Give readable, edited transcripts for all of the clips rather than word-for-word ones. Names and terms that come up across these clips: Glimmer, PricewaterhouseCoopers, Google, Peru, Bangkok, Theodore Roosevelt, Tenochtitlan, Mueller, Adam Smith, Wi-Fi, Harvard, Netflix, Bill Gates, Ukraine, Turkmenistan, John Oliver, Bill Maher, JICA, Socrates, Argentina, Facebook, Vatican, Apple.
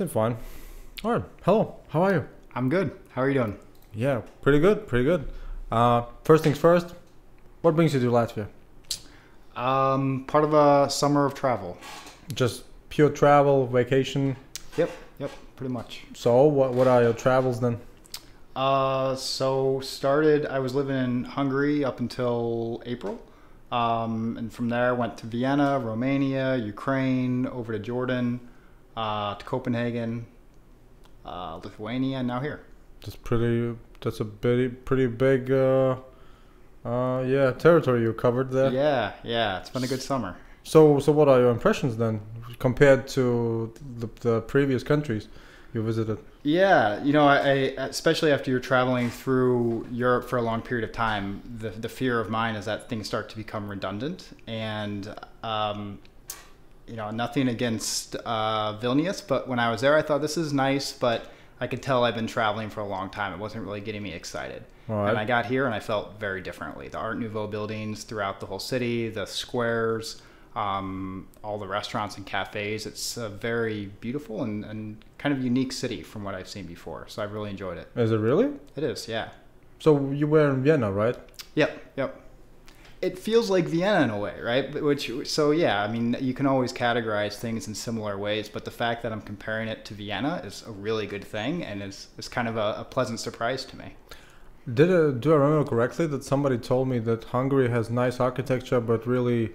It's fine. All right. Hello. How are you? I'm good. How are you doing? Yeah, pretty good. Pretty good. First things first, what brings you to Latvia? Part of a summer of travel. Just pure travel, vacation? Yep, pretty much. So what are your travels then? So I was living in Hungary up until April. And from there I went to Vienna, Romania, Ukraine, over to Jordan, to Copenhagen, Lithuania, and now here. That's a pretty big territory you covered there. Yeah, it's been a good summer. So what are your impressions then compared to the previous countries you visited? Yeah, I especially after you're traveling through Europe for a long period of time, the fear of mine is that things start to become redundant. And nothing against Vilnius, but when I was there I thought this is nice, but I could tell I've been traveling for a long time. It wasn't really getting me excited. Right. And I got here and I felt very differently. The Art Nouveau buildings throughout the whole city, the squares, all the restaurants and cafes. It's a very beautiful and kind of unique city from what I've seen before. So I really enjoyed it. Is it really? It is, yeah. So you were in Vienna, right? Yep. It feels like Vienna in a way, right? You can always categorize things in similar ways, but the fact that I'm comparing it to Vienna is a really good thing, and it's kind of a pleasant surprise to me. Do I remember correctly that somebody told me that Hungary has nice architecture, but really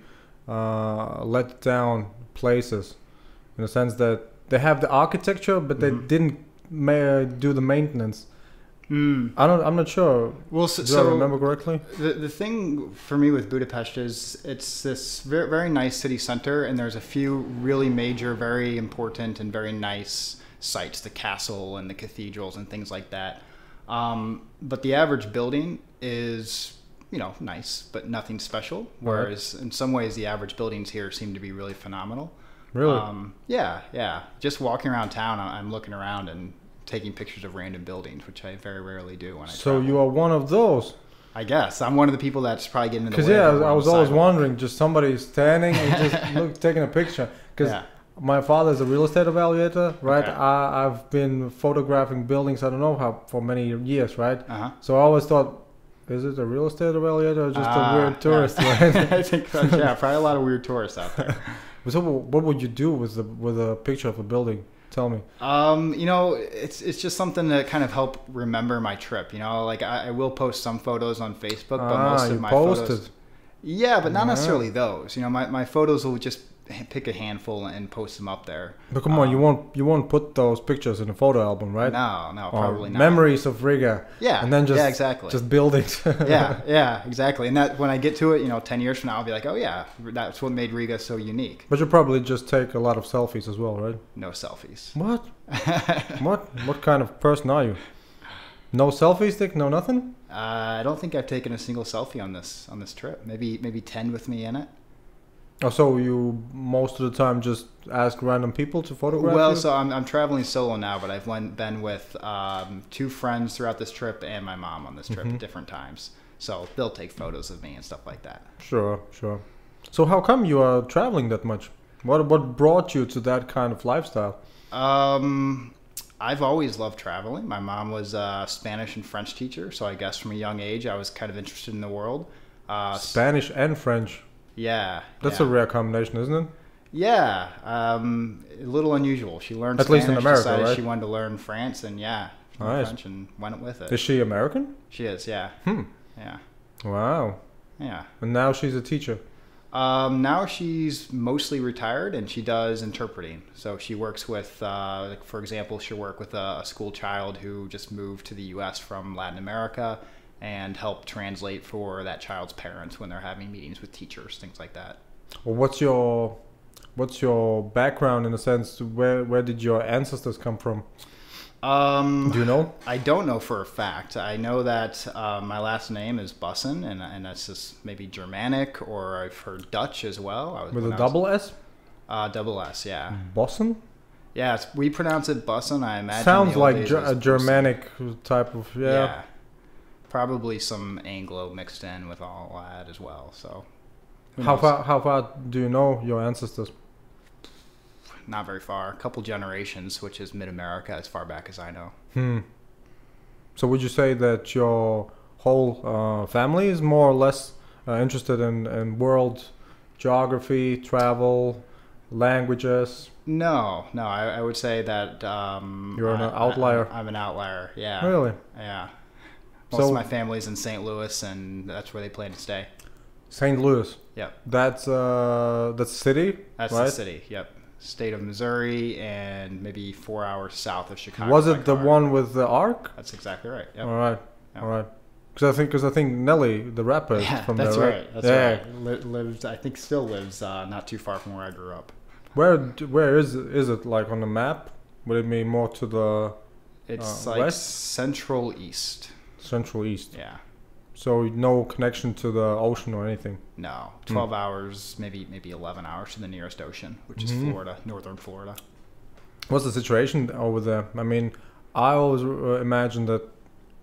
let down places, in the sense that they have the architecture, but they didn't do the maintenance? I'm not sure. Well, do I remember correctly? The thing for me with Budapest is it's this very, very nice city center, and there's a few really major, very important and very nice sites, the castle and the cathedrals and things like that. But the average building is, nice, but nothing special. Whereas in some ways the average buildings here seem to be really phenomenal. Really? Yeah. Just walking around town, I'm looking around and taking pictures of random buildings, which I very rarely do when I travel. So you are one of those. I guess I'm one of the people that's probably getting in the way. Because I was always wondering, just somebody standing and just taking a picture. Because my father is a real estate evaluator, right? Okay. I've been photographing buildings. I don't know how for many years, right? Uh-huh. So I always thought, is it a real estate evaluator or just a weird tourist? Yeah. Right? I think probably a lot of weird tourists out there. So what would you do with a picture of a building? Tell me. It's just something to kind of help remember my trip. I will post some photos on Facebook, but most of my photos. Yeah, but not necessarily those. My photos will just pick a handful and post them up there. But come on, you won't put those pictures in a photo album, right? No, probably not. Memories of Riga. Yeah. And then just buildings. yeah, exactly. And that when I get to it, 10 years from now, I'll be like, oh yeah, that's what made Riga so unique. But you'll probably just take a lot of selfies as well, right? No selfies. What? What kind of person are you? No selfie stick, no nothing? I don't think I've taken a single selfie on this trip. Maybe 10 with me in it. Oh, so you most of the time just ask random people to photograph you? So I'm traveling solo now, but I've been with two friends throughout this trip and my mom on this trip at different times. So they'll take photos of me and stuff like that. Sure. So how come you are traveling that much? What brought you to that kind of lifestyle? I've always loved traveling. My mom was a Spanish and French teacher, so I guess from a young age I was kind of interested in the world. Spanish and French. Yeah. That's a rare combination, isn't it? Yeah. A little unusual. She learned Spanish. At least in America, right? She wanted to learn French, and French, and went with it. Is she American? She is, yeah. Yeah. Wow. Yeah. And now she's a teacher. Now she's mostly retired, and she does interpreting. So she works with, for example, she'll work with a school child who just moved to the U.S. from Latin America, and help translate for that child's parents when they're having meetings with teachers, things like that. Well, what's your background, in a sense? Where did your ancestors come from? Do you know? I don't know for a fact. I know that my last name is Bussen, and that's just maybe Germanic, or I've heard Dutch as well. With a double S? Double S, yeah. Bussen? Yeah, we pronounce it Bussen, I imagine. Sounds like a Germanic type of, yeah. Probably some Anglo mixed in with all that as well. So, how far do you know your ancestors? not very far, a couple generations, which is mid-America as far back as I know. Hmm. So would you say that your whole family is more or less interested in world geography, travel, languages? No, no. I would say that you're an outlier. I'm an outlier. Yeah. Really? Yeah. Most of my family's in St. Louis, and that's where they plan to stay. St. Louis. Yep. That's a city. That's right? The city. Yep. State of Missouri, and maybe 4 hours south of Chicago. Was it the one with the arc? That's exactly right. Yep. All right. Yep. All right. Because I think Nelly, the rapper, yeah, from that's there, right? Right. That's right. Lived, I think, still lives not too far from where I grew up. Where is it, like, on the map? Would it be more to the It's like west? Central east. Central east. Yeah. So no connection to the ocean or anything? No. 12 hours, maybe 11 hours to the nearest ocean, which is Florida, northern Florida. What's the situation over there? I mean, I always imagine that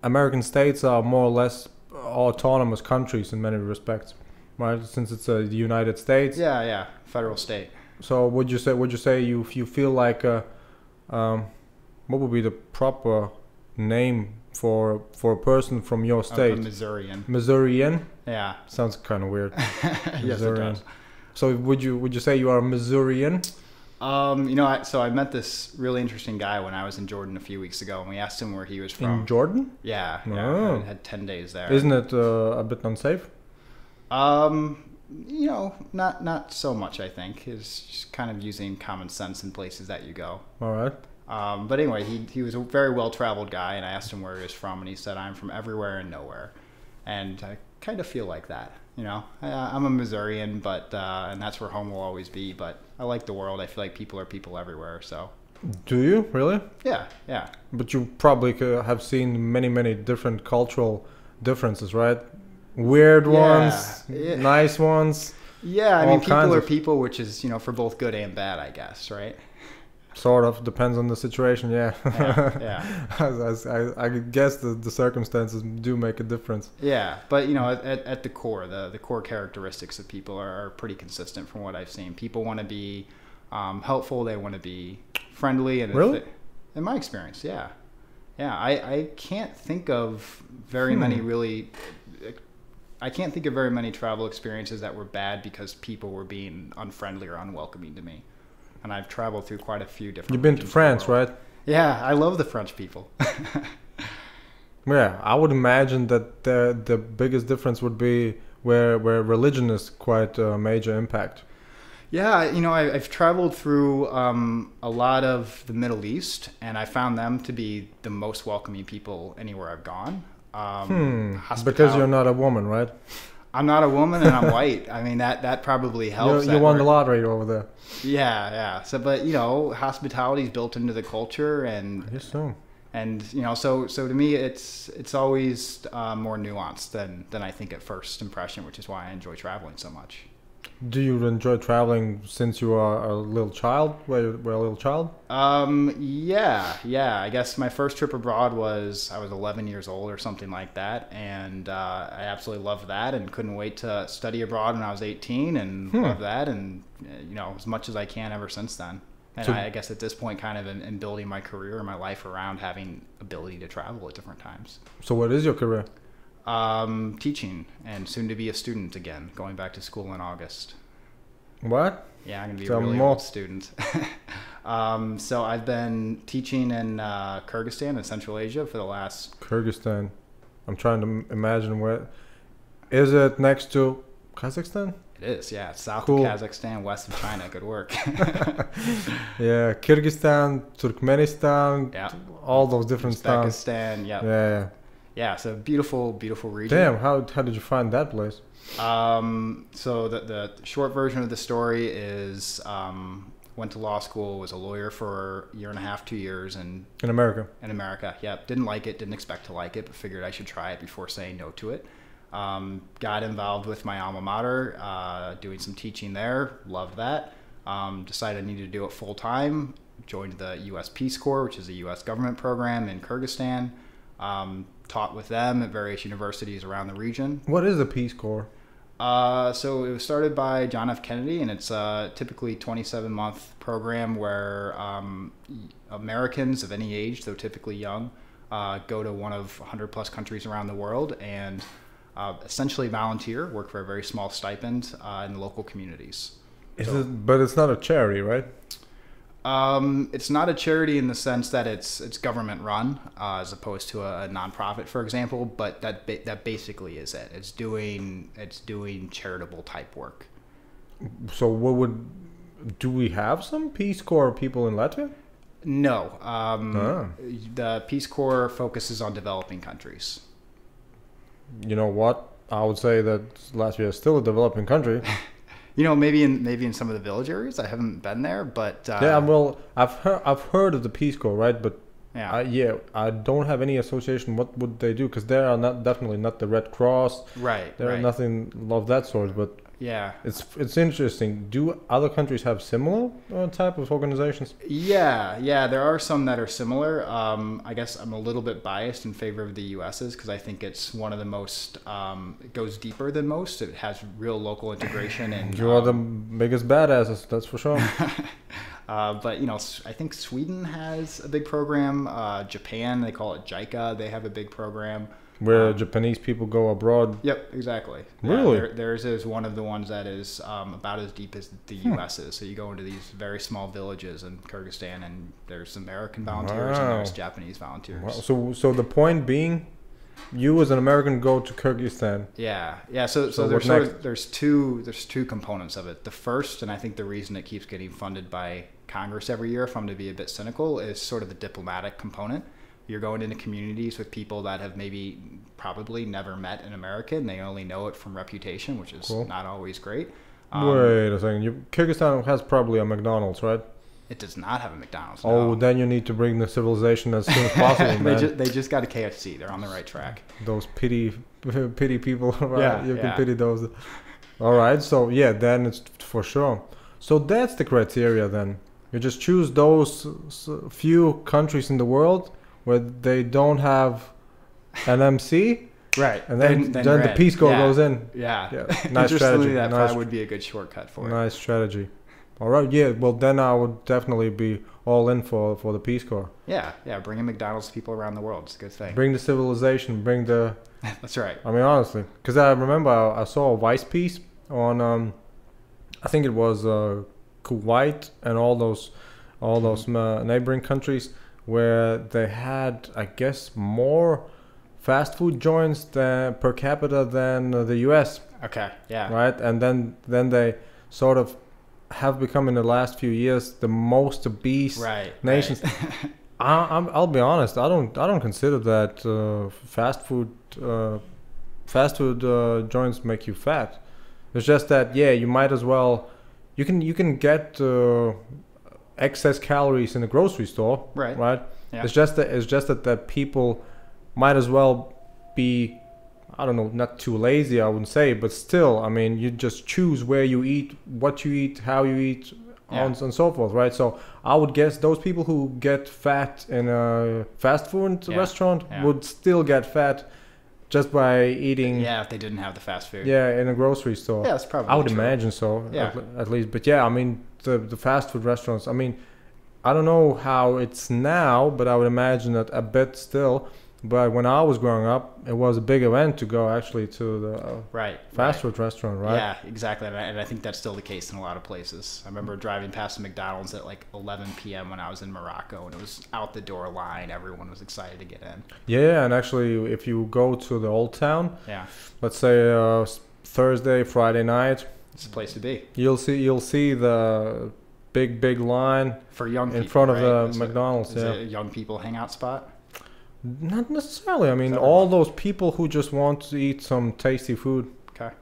American states are more or less autonomous countries in many respects, right? Since it's the United States. Yeah, yeah. Federal state. So would you say you feel like what would be the proper name for a person from your state? A Missourian. Missourian? Yeah. Sounds kind of weird. Missourian. Yes, it does. So would you say you are a Missourian? You know, so I met this really interesting guy when I was in Jordan a few weeks ago, and we asked him where he was from. In Jordan? Yeah. Oh. Yeah, I had 10 days there. Isn't it a bit unsafe? You know, not so much, I think. It's just kind of using common sense in places that you go. All right. But anyway, he was a very well-traveled guy, and I asked him where he was from, and he said, I'm from everywhere and nowhere. And I kind of feel like that, you know. I'm a Missourian, but and that's where home will always be, but I like the world. I feel like people are people everywhere, so. Do you? Really? Yeah, yeah. But you probably have seen many, many different cultural differences, right? Weird ones, yeah. Nice ones. Yeah, I mean, people are people, which is, you know, for both good and bad, I guess, right? Sort of depends on the situation. Yeah, yeah, yeah. I guess the circumstances do make a difference. Yeah, but you know, at the core, the core characteristics of people are pretty consistent from what I've seen. People want to be helpful. They want to be friendly. And really, in my experience, yeah, yeah. I can't think of very many really. I can't think of very many travel experiences that were bad because people were being unfriendly or unwelcoming to me. And I've traveled through quite a few different. You've been to France, right? Yeah, I love the French people. Yeah, I would imagine that the biggest difference would be where religion is quite a major impact. Yeah, you know, I've traveled through a lot of the Middle East, and I found them to be the most welcoming people anywhere I've gone. Because you're not a woman, right? I'm not a woman, and I'm white. I mean, that probably helps. You won the lottery over there. Yeah, yeah. So, but you know, hospitality is built into the culture, and I guess so. And you know, so to me, it's always more nuanced than I think at first impression, which is why I enjoy traveling so much. Do you enjoy traveling since you are a little child? Were a little child? Yeah, yeah. I guess my first trip abroad was I was 11 years old or something like that, and I absolutely loved that and couldn't wait to study abroad when I was 18 and loved that, and you know, as much as I can ever since then. And so, I guess at this point, kind of in building my career and my life around having ability to travel at different times. So, what is your career? Teaching, and soon to be a student again, going back to school in August. What? Yeah, I'm going to be a really old student. So I've been teaching in Kyrgyzstan in Central Asia for the last... Kyrgyzstan. I'm trying to imagine where... Is it next to Kazakhstan? It is, yeah. It's south of Kazakhstan, west of China. Good work. Yeah, Kyrgyzstan, Turkmenistan, yeah. All those different towns. Uzbekistan, yep. Yeah, yeah. Yeah, so beautiful, beautiful region. Damn, how did you find that place? So the short version of the story is went to law school, was a lawyer for a year and a half, 2 years. In America? In America, yep. Didn't like it, didn't expect to like it, but figured I should try it before saying no to it. Got involved with my alma mater, doing some teaching there, loved that. Decided I needed to do it full time, joined the U.S. Peace Corps, which is a U.S. government program in Kyrgyzstan. Taught with them at various universities around the region. What is the Peace Corps? So it was started by John F. Kennedy, and it's a typically 27-month program where Americans of any age, though typically young, go to one of 100-plus countries around the world and essentially volunteer, work for a very small stipend in the local communities. But it's not a charity, right? It's not a charity in the sense that it's government run as opposed to a nonprofit, for example. But that basically is it. It's doing charitable type work. So do we have some Peace Corps people in Latvia? No. The Peace Corps focuses on developing countries. You know what? I would say that Latvia is still a developing country. You know, maybe in some of the village areas. I haven't been there, but yeah. Well, I've heard of the Peace Corps, right? But yeah, I don't have any association. What would they do? Because they are definitely not the Red Cross, right? There are nothing of that sort. But yeah, it's interesting. Do other countries have similar type of organizations? Yeah, there are some that are similar. I guess I'm a little bit biased in favor of the U.S.'s because I think it's one of the most. It goes deeper than most. It has real local integration, and you are the biggest badasses, that's for sure. But you know, I think Sweden has a big program. Japan, they call it JICA. They have a big program. Where Japanese people go abroad. Yep, exactly. Really? Yeah, theirs is one of the ones that is about as deep as the U.S. is. So you go into these very small villages in Kyrgyzstan, and there's American volunteers and there's Japanese volunteers. Wow. So the point being, you as an American go to Kyrgyzstan. Yeah. So there's two components of it. The first, and I think the reason it keeps getting funded by Congress every year, if I'm to be a bit cynical, is sort of the diplomatic component. You're going into communities with people that have probably never met an American. And they only know it from reputation, which is not always great. Wait a second. Kyrgyzstan has probably a McDonald's, right? It does not have a McDonald's. Oh, no. Then you need to bring the civilization as soon as possible, man. They just got a KFC. They're on the right track. Those pity people. Right? Yeah, you can pity those. All right. So, yeah, then it's for sure. So that's the criteria then. You just choose those few countries in the world where they don't have an MC, right? And then the Peace Corps goes in. Yeah. Nice strategy. That probably would be a good shortcut for it. Nice strategy. All right, yeah. Well, then I would definitely be all in for the Peace Corps. Yeah. Bringing McDonald's to people around the world. It's a good thing. Bring the civilization. Bring the. That's right. I mean, honestly, because I remember I saw a Vice piece on, I think it was Kuwait and all those neighboring countries, where they had, I guess, more fast food joints per capita than the U.S. Okay, yeah. Right? And then they sort of have become, in the last few years, the most obese nations. Right. I'll be honest. I don't consider that fast food joints make you fat. It's just that, yeah, you might as well. You can get. Excess calories in the grocery store, right? Yeah. It's just that the people might as well be, I don't know, not too lazy, I wouldn't say, but still, I mean, you just choose where you eat, what you eat, how you eat, and so forth, right? So I would guess those people who get fat in a fast food restaurant would still get fat just by eating. Yeah, if they didn't have the fast food. Yeah, in a grocery store. Yeah, that's probably. I would imagine so. Yeah, at least. But yeah, I mean. The fast food restaurants, I mean, I don't know how it's now, but I would imagine that a bit still. But when I was growing up, it was a big event to go actually to the fast food restaurant, right? Yeah, exactly. And I think that's still the case in a lot of places. I remember driving past the McDonald's at like 11 p.m. when I was in Morocco, and it was out the door line. Everyone was excited to get in. Yeah, and actually, if you go to the old town, let's say Thursday, Friday night, it's a place to be. You'll see the big line for young people in front of the McDonald's. Is it a young people hangout spot? Not necessarily. I mean, all those people who just want to eat some tasty food. Okay.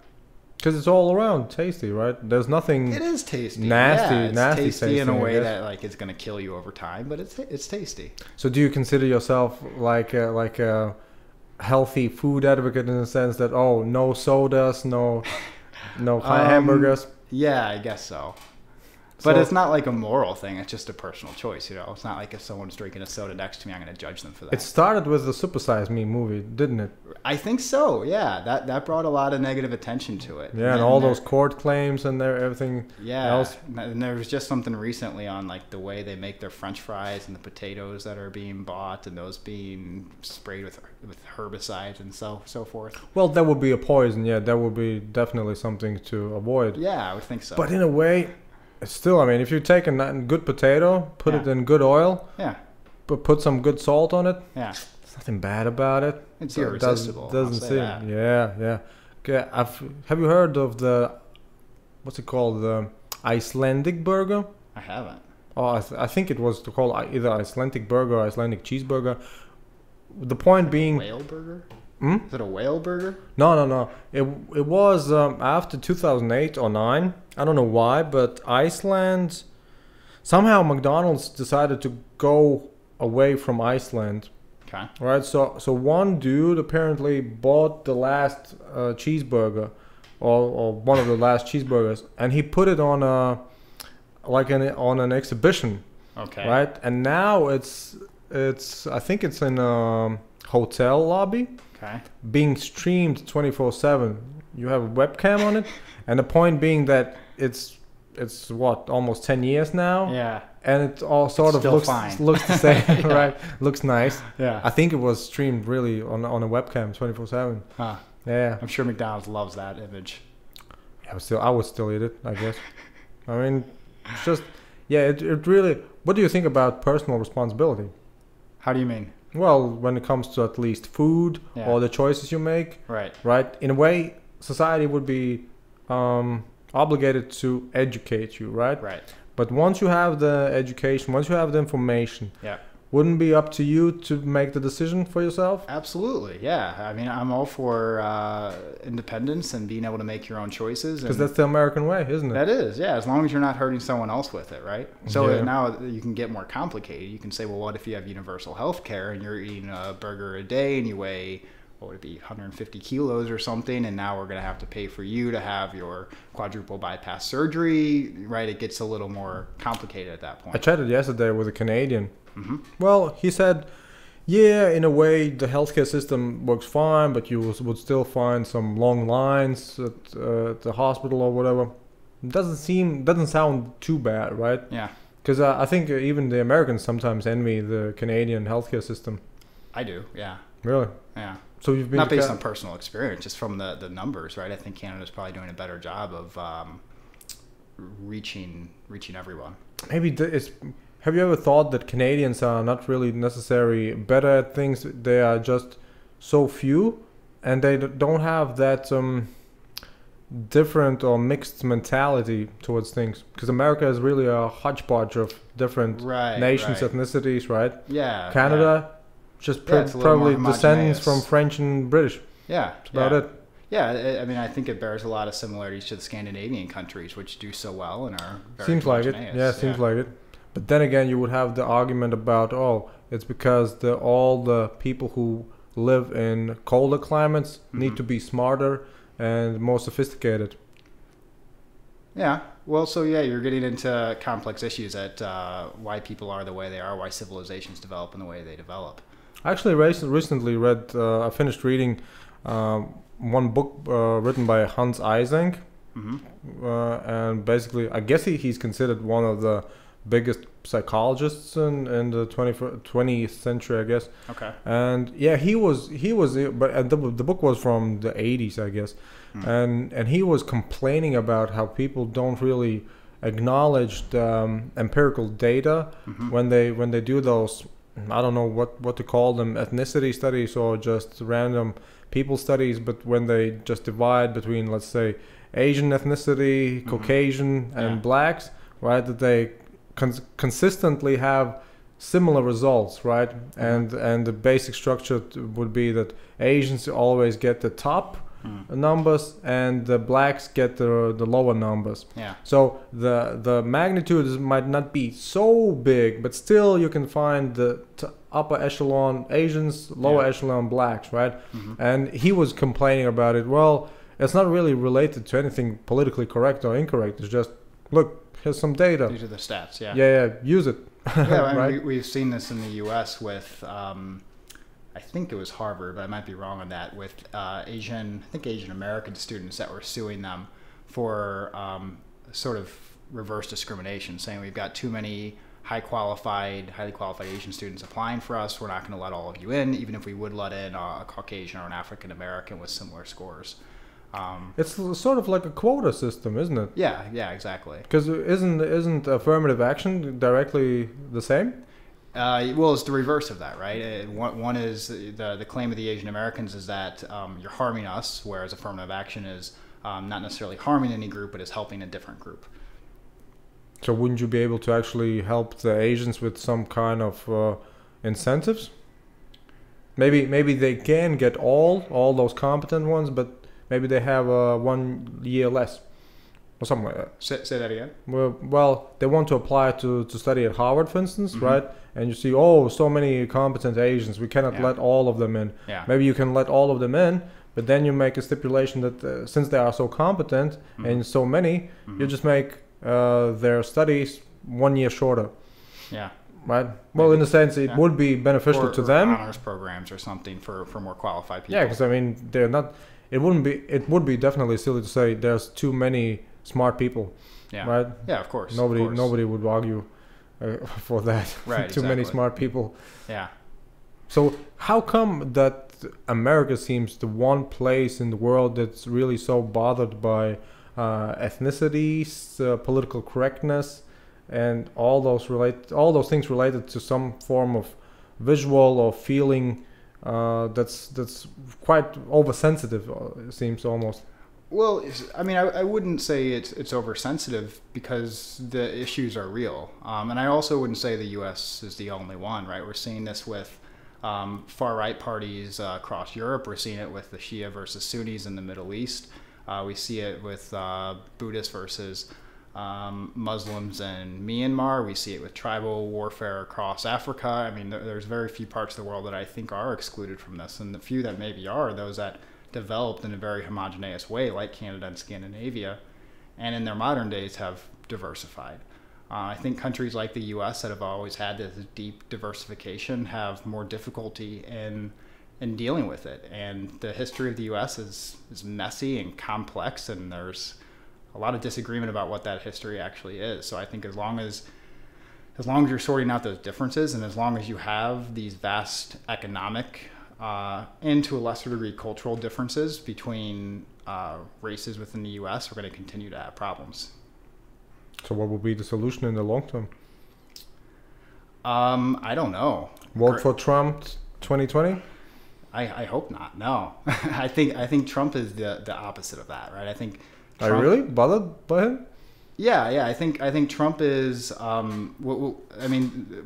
Because it's all around tasty, right? There's nothing. It is tasty. Nasty, yeah, it's nasty. Tasty in a way that like it's gonna kill you over time, but it's tasty. So do you consider yourself like a healthy food advocate in the sense that no sodas, no. No hamburgers? Yeah, I guess so. But it's not like a moral thing. It's just a personal choice, you know. It's not like if someone's drinking a soda next to me, I'm going to judge them for that. It started with the Super Size Me movie, didn't it? I think so, yeah. That brought a lot of negative attention to it. Yeah, and all those court claims and everything else. Yeah, and there was just something recently on like the way they make their French fries and the potatoes that are being bought and those being sprayed with herbicides and so forth. Well, that would be a poison, yeah. That would be definitely something to avoid. Yeah, I would think so. But in a way... Still, I mean, if you take a good potato, put it in good oil, but put some good salt on it, there's nothing bad about it. It's irresistible. Doesn't seem, Okay, have you heard of the, what's it called, the Icelandic burger? I haven't. Oh, I think it was called either Icelandic burger or Icelandic cheeseburger. The point being, a whale burger. Hmm? Is it a whale burger? No, no, no. It was after 2008 or 9. I don't know why, but Iceland... Somehow McDonald's decided to go away from Iceland. Okay. Right? So one dude apparently bought the last cheeseburger or one of the last cheeseburgers, and he put it on a on an exhibition. Okay. Right? And now it's I think it's in a hotel lobby. Okay. Being streamed 24/7. You have a webcam on it, and the point being that it's what, almost 10 years now. Yeah. And it all sort of looks the same, right? Looks nice. Yeah. I think it was streamed really on a webcam 24/7. Huh. Yeah. I'm sure McDonald's loves that image. Yeah, I would still eat it, I guess. I mean, it's just it really. What do you think about personal responsibility? How do you mean? Well, when it comes to at least food or the choices you make, right? In a way, society would be obligated to educate you, right? Right. But once you have the education, once you have the information, wouldn't it be up to you to make the decision for yourself? Absolutely, yeah. I mean, I'm all for independence and being able to make your own choices. Because that's the American way, isn't it? That is, yeah. As long as you're not hurting someone else with it, right? So now you can get more complicated. You can say, well, what if you have universal health care and you're eating a burger a day and you weigh, what would it be, 150 kilos or something, and now we're going to have to pay for you to have your quadruple bypass surgery, right? It gets a little more complicated at that point. I chatted yesterday with a Canadian. Mm-hmm. Well, he said, yeah, in a way, the healthcare system works fine, but you would still find some long lines at the hospital or whatever. It doesn't sound too bad, right? Yeah. Because I think even the Americans sometimes envy the Canadian healthcare system. I do, yeah. Really? Yeah. So you've been not based on personal experience, just from the numbers, right? I think Canada's probably doing a better job of reaching everyone. Maybe it's. Have you ever thought that Canadians are not really necessarily better at things? They are just so few, and they don't have that different or mixed mentality towards things. Because America is really a hodgepodge of different nations, ethnicities, right? Yeah. Canada, just probably descendants from French and British. Yeah. That's about it. Yeah, I mean, I think it bears a lot of similarities to the Scandinavian countries, which do so well and are very homogeneous. Yeah, seems like it. But then again, you would have the argument about, oh, it's because all the people who live in colder climates need to be smarter and more sophisticated. Yeah. Well, so yeah, you're getting into complex issues at why people are the way they are, why civilizations develop in the way they develop. I actually recently read, I finished reading one book written by Hans Eysenck. And basically, I guess he's considered one of the biggest psychologists in the 20th century, I guess. Okay. And yeah, he was but the book was from the 80s, I guess. And he was complaining about how people don't really acknowledge the, empirical data when they do those, I don't know what to call them, ethnicity studies or just random people studies, but when they just divide between, let's say, Asian ethnicity, Caucasian and blacks, right, that they consistently have similar results, right? And the basic structure would be that Asians always get the top numbers and the blacks get the lower numbers. Yeah. So the magnitudes might not be so big, but still you can find the upper echelon Asians, lower echelon blacks, right? And he was complaining about it. Well, it's not really related to anything politically correct or incorrect. It's just, look, here's some data. These are the stats, yeah. Yeah, yeah, use it. Yeah, I mean, right? We've seen this in the U.S. with, I think it was Harvard, but I might be wrong on that, with Asian American students that were suing them for sort of reverse discrimination, saying we've got too many highly qualified Asian students applying for us. We're not going to let all of you in, even if we would let in a Caucasian or an African American with similar scores. It's sort of like a quota system, isn't it? Yeah, yeah, exactly. Because isn't affirmative action directly the same? Well, it's the reverse of that, right? One is the claim of the Asian Americans is that you're harming us, whereas affirmative action is not necessarily harming any group, but is helping a different group. So wouldn't you be able to actually help the Asians with some kind of incentives? Maybe they can get all those competent ones, but maybe they have 1 year less or something like that. Say that again? Well, they want to apply to study at Harvard, for instance, mm-hmm. right? And you see, oh, so many competent Asians. We cannot yeah. let all of them in. Yeah. Maybe you can let all of them in, but then you make a stipulation that since they are so competent mm-hmm. and so many, mm-hmm. you just make... their studies 1 year shorter. Yeah. Right? Well, maybe, in a sense, it yeah. would be beneficial to them. Honors programs or something for more qualified people. Yeah, because, I mean, they're not... It would be definitely silly to say there's too many smart people. Yeah. Right? Yeah, of course. Nobody would argue for that. Right, Too many smart people. Yeah. So how come that America seems the one place in the world that's really so bothered by... ethnicities, political correctness, and all those things related to some form of visual or feeling that's quite oversensitive, it seems almost. Well, I mean, I wouldn't say it's oversensitive because the issues are real, and I also wouldn't say the U.S. is the only one. Right, we're seeing this with far-right parties across Europe. We're seeing it with the Shia versus Sunnis in the Middle East. We see it with Buddhists versus Muslims in Myanmar. We see it with tribal warfare across Africa. I mean, there's very few parts of the world that I think are excluded from this. And the few that maybe are those that developed in a very homogeneous way, like Canada and Scandinavia, and in their modern days have diversified. I think countries like the U.S. that have always had this deep diversification have more difficulty in dealing with it. And the history of the U.S. is messy and complex, and there's a lot of disagreement about what that history actually is. So I think as long as you're sorting out those differences, and as long as you have these vast economic and to a lesser degree cultural differences between races within the U.S., we're going to continue to have problems. So what will be the solution in the long term? I don't know. Vote for Trump 2020? I hope not. No, I think Trump is the opposite of that, right? I think. Trump, are you really bothered by him? Yeah, yeah. I think Trump is.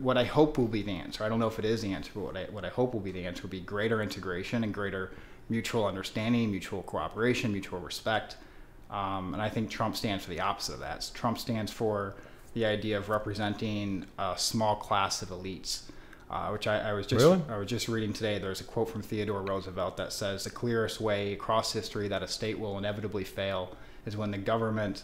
What I hope will be the answer. I don't know if it is the answer, but what I hope will be the answer will be greater integration and greater mutual understanding, mutual cooperation, mutual respect. And I think Trump stands for the opposite of that. Trump stands for the idea of representing a small class of elites. Which I was just reading today. There's a quote from Theodore Roosevelt that says the clearest way across history that a state will inevitably fail is when the government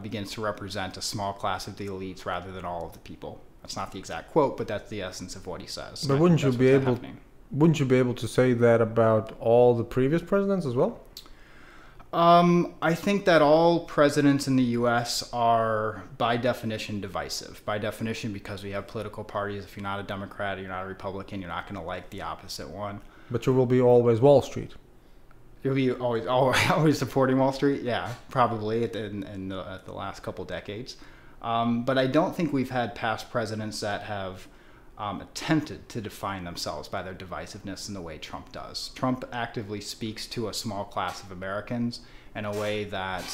begins to represent a small class of the elites rather than all of the people. That's not the exact quote, but that's the essence of what he says. But wouldn't you be able to say that about all the previous presidents as well? I think that all presidents in the U.S. are, by definition, divisive. By definition, because we have political parties. If you're not a Democrat or you're not a Republican, you're not going to like the opposite one. But you will be always Wall Street. You'll be always supporting Wall Street? Yeah, probably in the last couple decades. But I don't think we've had past presidents that have attempted to define themselves by their divisiveness in the way Trump does. Trump actively speaks to a small class of Americans in a way that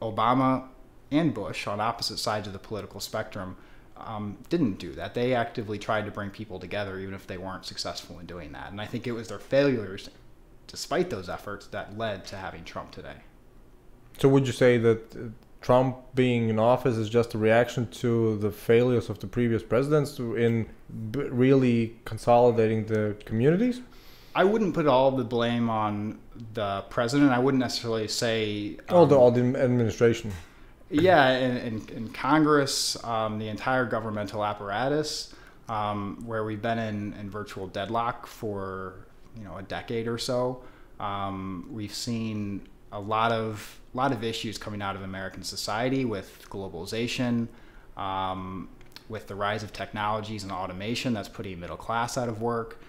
Obama and Bush, on opposite sides of the political spectrum, didn't do that. They actively tried to bring people together, even if they weren't successful in doing that. And I think it was their failures, despite those efforts, that led to having Trump today. So would you say that... Trump being in office is just a reaction to the failures of the previous presidents in really consolidating the communities? I wouldn't put all the blame on the president. I wouldn't necessarily say... all the administration. Yeah, in Congress, the entire governmental apparatus, where we've been in virtual deadlock for, you know, a decade or so. We've seen a lot of issues coming out of American society with globalization, with the rise of technologies and automation that's putting middle class out of work,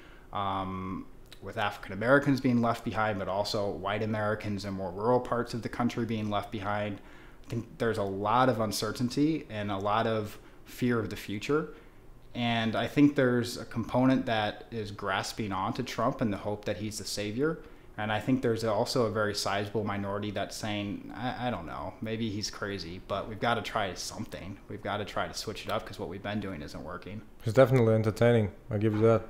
with African Americans being left behind, but also white Americans in more rural parts of the country being left behind. I think there's a lot of uncertainty and a lot of fear of the future. And I think there's a component that is grasping onto Trump in the hope that he's the savior. And I think there's also a very sizable minority that's saying, I don't know, maybe he's crazy, but we've got to try something. We've got to try to switch it up because what we've been doing isn't working. He's definitely entertaining. I give you that.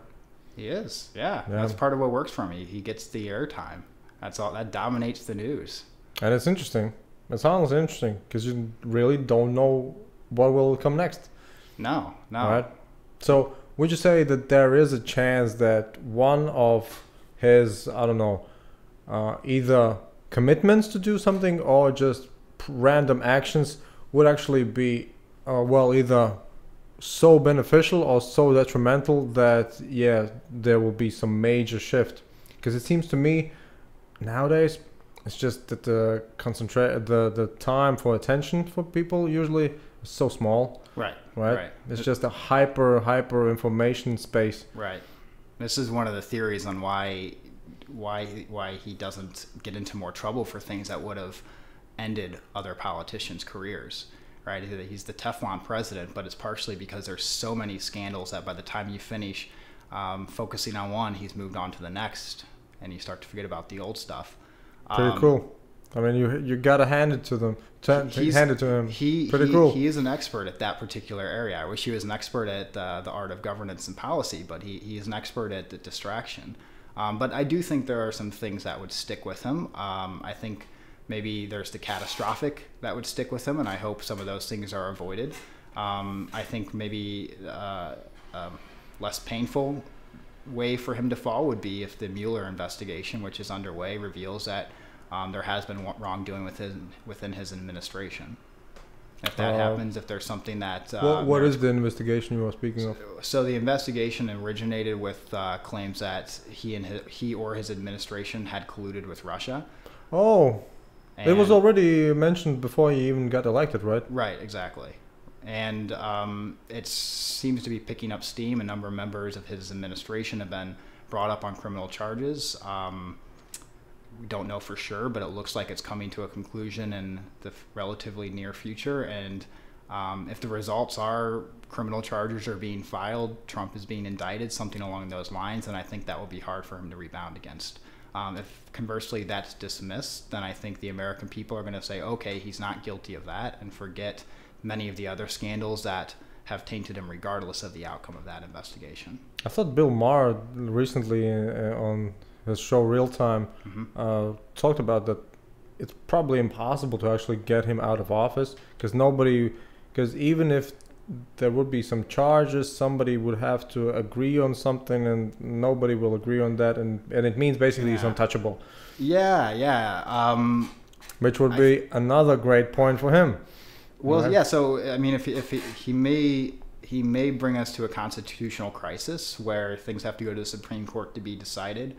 He is. Yeah. That's part of what works for me. He gets the airtime. That's all. That dominates the news. And it's interesting. It sounds interesting because you really don't know what will come next. No, no. All right. So would you say that there is a chance that one of his, I don't know, either commitments to do something or just random actions would actually be, well, either so beneficial or so detrimental that, yeah, there will be some major shift? Because it seems to me nowadays it's just that the time for attention for people usually is so small. Right. Right. Right. It's just a hyper information space. Right. This is one of the theories on why he doesn't get into more trouble for things that would have ended other politicians' careers, right? He's the Teflon president, but it's partially because there's so many scandals that by the time you finish focusing on one, he's moved on to the next, and you start to forget about the old stuff. Pretty cool. I mean, you gotta hand it to them. Hand it to him. Pretty cool. He is an expert at that particular area. I wish he was an expert at the art of governance and policy, but he is an expert at the distraction. But I do think there are some things that would stick with him. I think maybe there's the catastrophic that would stick with him, and I hope some of those things are avoided. I think maybe a less painful way for him to fall would be if the Mueller investigation, which is underway, reveals that there has been wrongdoing within his administration. If that happens, if there's something that... what is the investigation you were speaking of? So the investigation originated with claims that he or his administration had colluded with Russia. Oh, and it was already mentioned before he even got elected, right? Right, exactly. And it seems to be picking up steam. A number of members of his administration have been brought up on criminal charges. We don't know for sure, but it looks like it's coming to a conclusion in the relatively near future. And if the results are criminal charges are being filed, Trump is being indicted, something along those lines, and I think that will be hard for him to rebound against. If conversely that's dismissed, then I think the American people are going to say, okay, he's not guilty of that, and forget many of the other scandals that have tainted him regardless of the outcome of that investigation. I thought Bill Maher recently on his show Real Time talked about that it's probably impossible to actually get him out of office because even if there would be some charges, somebody would have to agree on something, and nobody will agree on that, and it means basically he's untouchable. Which would be another great point for him. Well, right? Yeah, so I mean, he may bring us to a constitutional crisis where things have to go to the Supreme Court to be decided.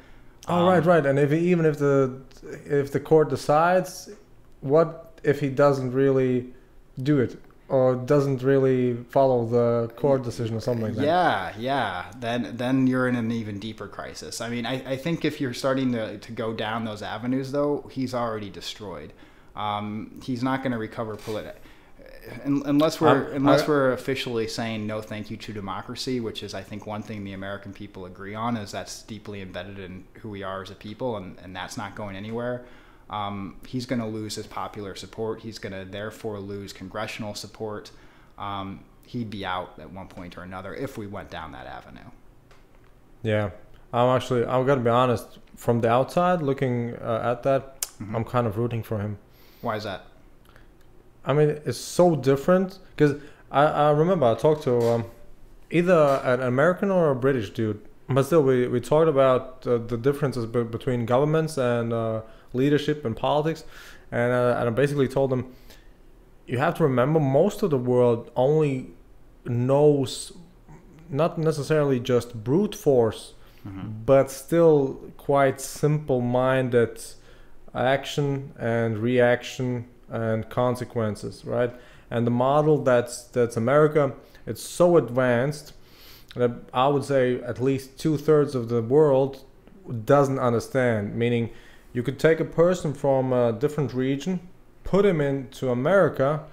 Oh, right. And even if the court decides, what if he doesn't really do it or doesn't really follow the court decision or something like that? Yeah. Then you're in an even deeper crisis. I mean, I think if you're starting to go down those avenues, though, he's already destroyed. He's not going to recover politically. Unless we're officially saying no thank you to democracy, which is, I think, one thing the American people agree on, is that's deeply embedded in who we are as a people, and that's not going anywhere. He's going to lose his popular support. He's going to therefore lose congressional support. He'd be out at one point or another if we went down that avenue. Yeah. I'm going to be honest. From the outside, looking at that, I'm kind of rooting for him. Why is that? I mean, it's so different because I remember I talked to either an American or a British dude, but still we talked about the differences between governments and leadership and politics, and I basically told them you have to remember most of the world only knows not necessarily just brute force, but still quite simple-minded action and reaction and consequences, right? And the model that's America, it's so advanced that I would say at least 2/3 of the world doesn't understand, meaning you could take a person from a different region, put him into America,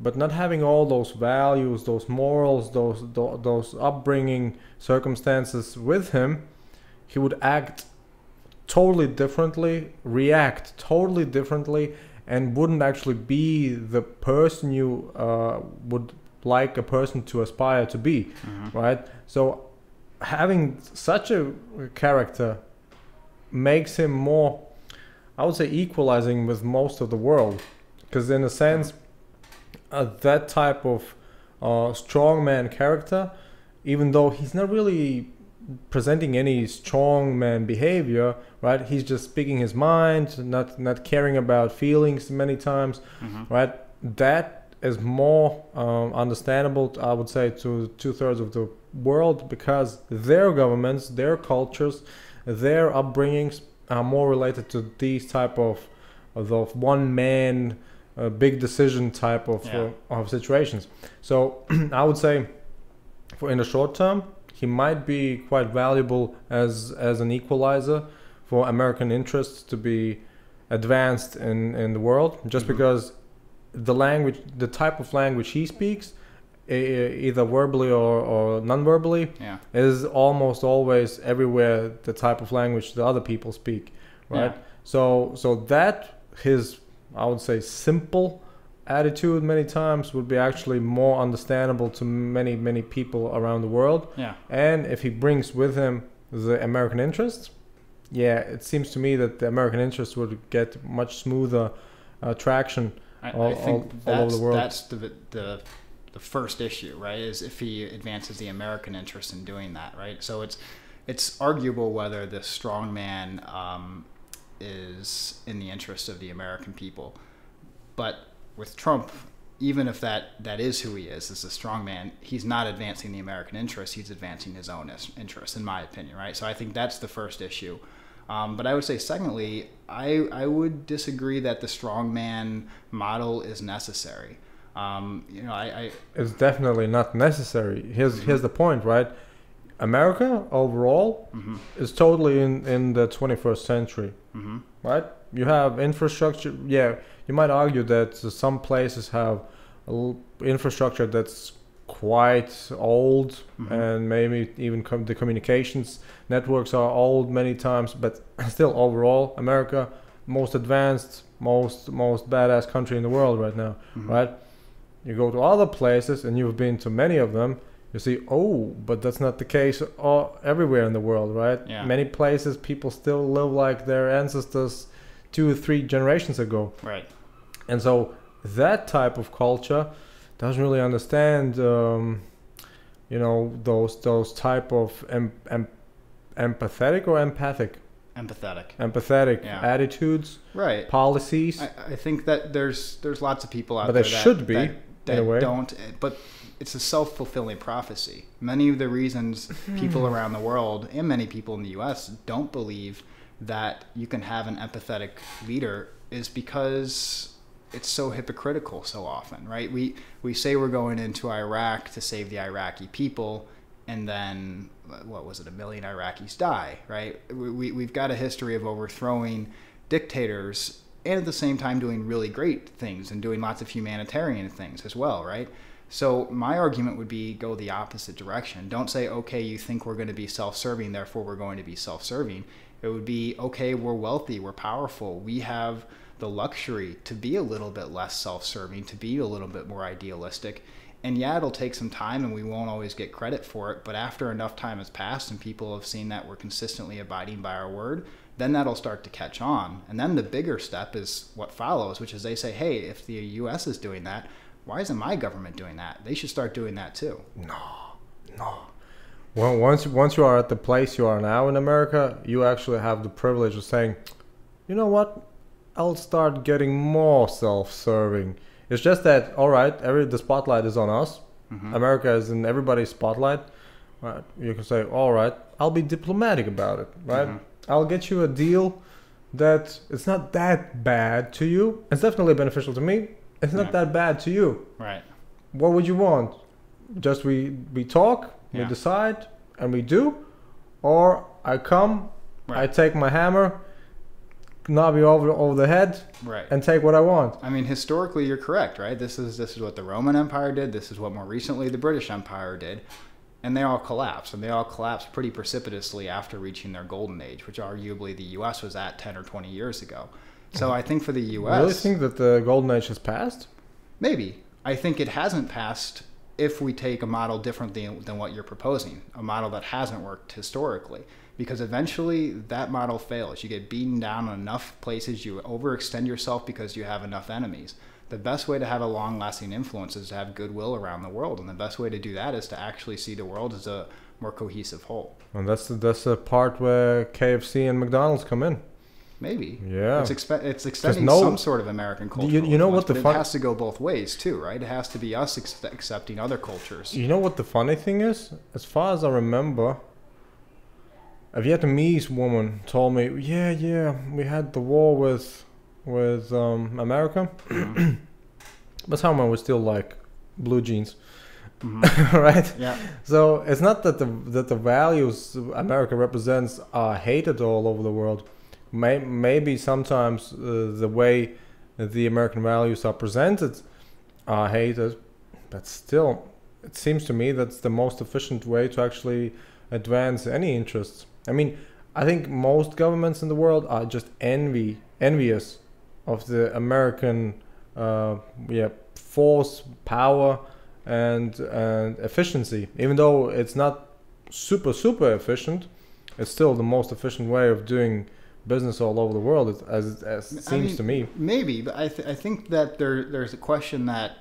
but not having all those values, those morals, those upbringing circumstances with him, he would act totally differently, react totally differently, and wouldn't actually be the person you would like a person to aspire to be, right? So having such a character makes him more, I would say, equalizing with most of the world, because in a sense, that type of strongman character, even though he's not really presenting any strongman behavior, right? He's just speaking his mind, not caring about feelings many times, right? That is more understandable, I would say, to 2/3 of the world, because their governments, their cultures, their upbringings are more related to these type of one man, big decision type of situations. So I would say, for in the short term, he might be quite valuable as an equalizer for American interests to be advanced in the world, just because the language, the type of language he speaks, either verbally or non-verbally, is almost always everywhere the type of language that other people speak, right? So that his, I would say, simple attitude many times would be actually more understandable to many people around the world. And if he brings with him the American interest, it seems to me that the American interest would get much smoother traction all over the world. That's the first issue, right? Is if he advances the American interest in doing that, right? So it's arguable whether the strongman is in the interest of the American people, but with Trump, even if that is who he is, as a strongman, he's not advancing the American interest. He's advancing his own interest, in my opinion, right? So I think that's the first issue. But I would say, secondly, I would disagree that the strongman model is necessary. It's definitely not necessary. Here's the point, right? America overall is totally in the 21st century, right? You have infrastructure. Yeah, you might argue that some places have infrastructure that's quite old, and maybe even the communications networks are old many times. But still, overall, America, most advanced, most badass country in the world right now, right? You go to other places, and you've been to many of them. You see, oh, but that's not the case everywhere in the world, right? Many places people still live like their ancestors 2 or 3 generations ago, right? And so that type of culture doesn't really understand, those type of empathetic attitudes, right? Policies. I think that there's lots of people out there that should be that don't, but it's a self-fulfilling prophecy. Many of the reasons people around the world and many people in the U.S. don't believe that you can have an empathetic leader is because it's so hypocritical so often, right? We say we're going into Iraq to save the Iraqi people, and then, what was it, 1 million Iraqis die, right? We've got a history of overthrowing dictators and at the same time doing really great things and doing lots of humanitarian things as well, right? So my argument would be go the opposite direction. Don't say, okay, you think we're going to be self-serving, therefore we're going to be self-serving. It would be, okay, we're wealthy, we're powerful, we have the luxury to be a little bit less self-serving, to be a little bit more idealistic. And yeah, it'll take some time and we won't always get credit for it, but after enough time has passed and people have seen that we're consistently abiding by our word, then that'll start to catch on. And then the bigger step is what follows, which is they say, hey, if the US is doing that, why isn't my government doing that? They should start doing that too. No. Well, once you are at the place you are now in America, you actually have the privilege of saying, you know what, I'll start getting more self-serving. It's just that, all right, the spotlight is on us. Mm-hmm. America is in everybody's spotlight. Right? You can say, all right, I'll be diplomatic about it, right? Mm-hmm. I'll get you a deal that it's not that bad to you. It's definitely beneficial to me. It's not that bad to you. Right. What would you want? Just we talk, we decide, and we do, or I come, I take my hammer, knob you over the head, and take what I want. I mean, historically, you're correct, right? This is what the Roman Empire did. This is what more recently the British Empire did, and they all collapsed, pretty precipitously after reaching their golden age, which arguably the U.S. was at 10 or 20 years ago. So I think for the U.S., you really think that the golden age has passed? Maybe. I think it hasn't passed if we take a model different than what you're proposing, a model that hasn't worked historically, because eventually that model fails. You get beaten down in enough places, you overextend yourself because you have enough enemies. The best way to have a long-lasting influence is to have goodwill around the world, and the best way to do that is to actually see the world as a more cohesive whole. And that's the part where KFC and McDonald's come in. Maybe. Yeah. It's extending some sort of American culture. You know what the funny... It has to go both ways too, right? It has to be us accepting other cultures. You know what the funny thing is? As far as I remember, a Vietnamese woman told me, yeah, we had the war with America. Mm-hmm. But somehow was still like blue jeans. Mm-hmm. Right? Yeah. So it's not that the values America represents are hated all over the world. Maybe sometimes the way the American values are presented are hated, but still, it seems to me that's the most efficient way to actually advance any interests. I mean, I think most governments in the world are just envious of the American force, power, and efficiency. Even though it's not super efficient, it's still the most efficient way of doing business all over the world, as it seems to me. Maybe, but I think that there's a question that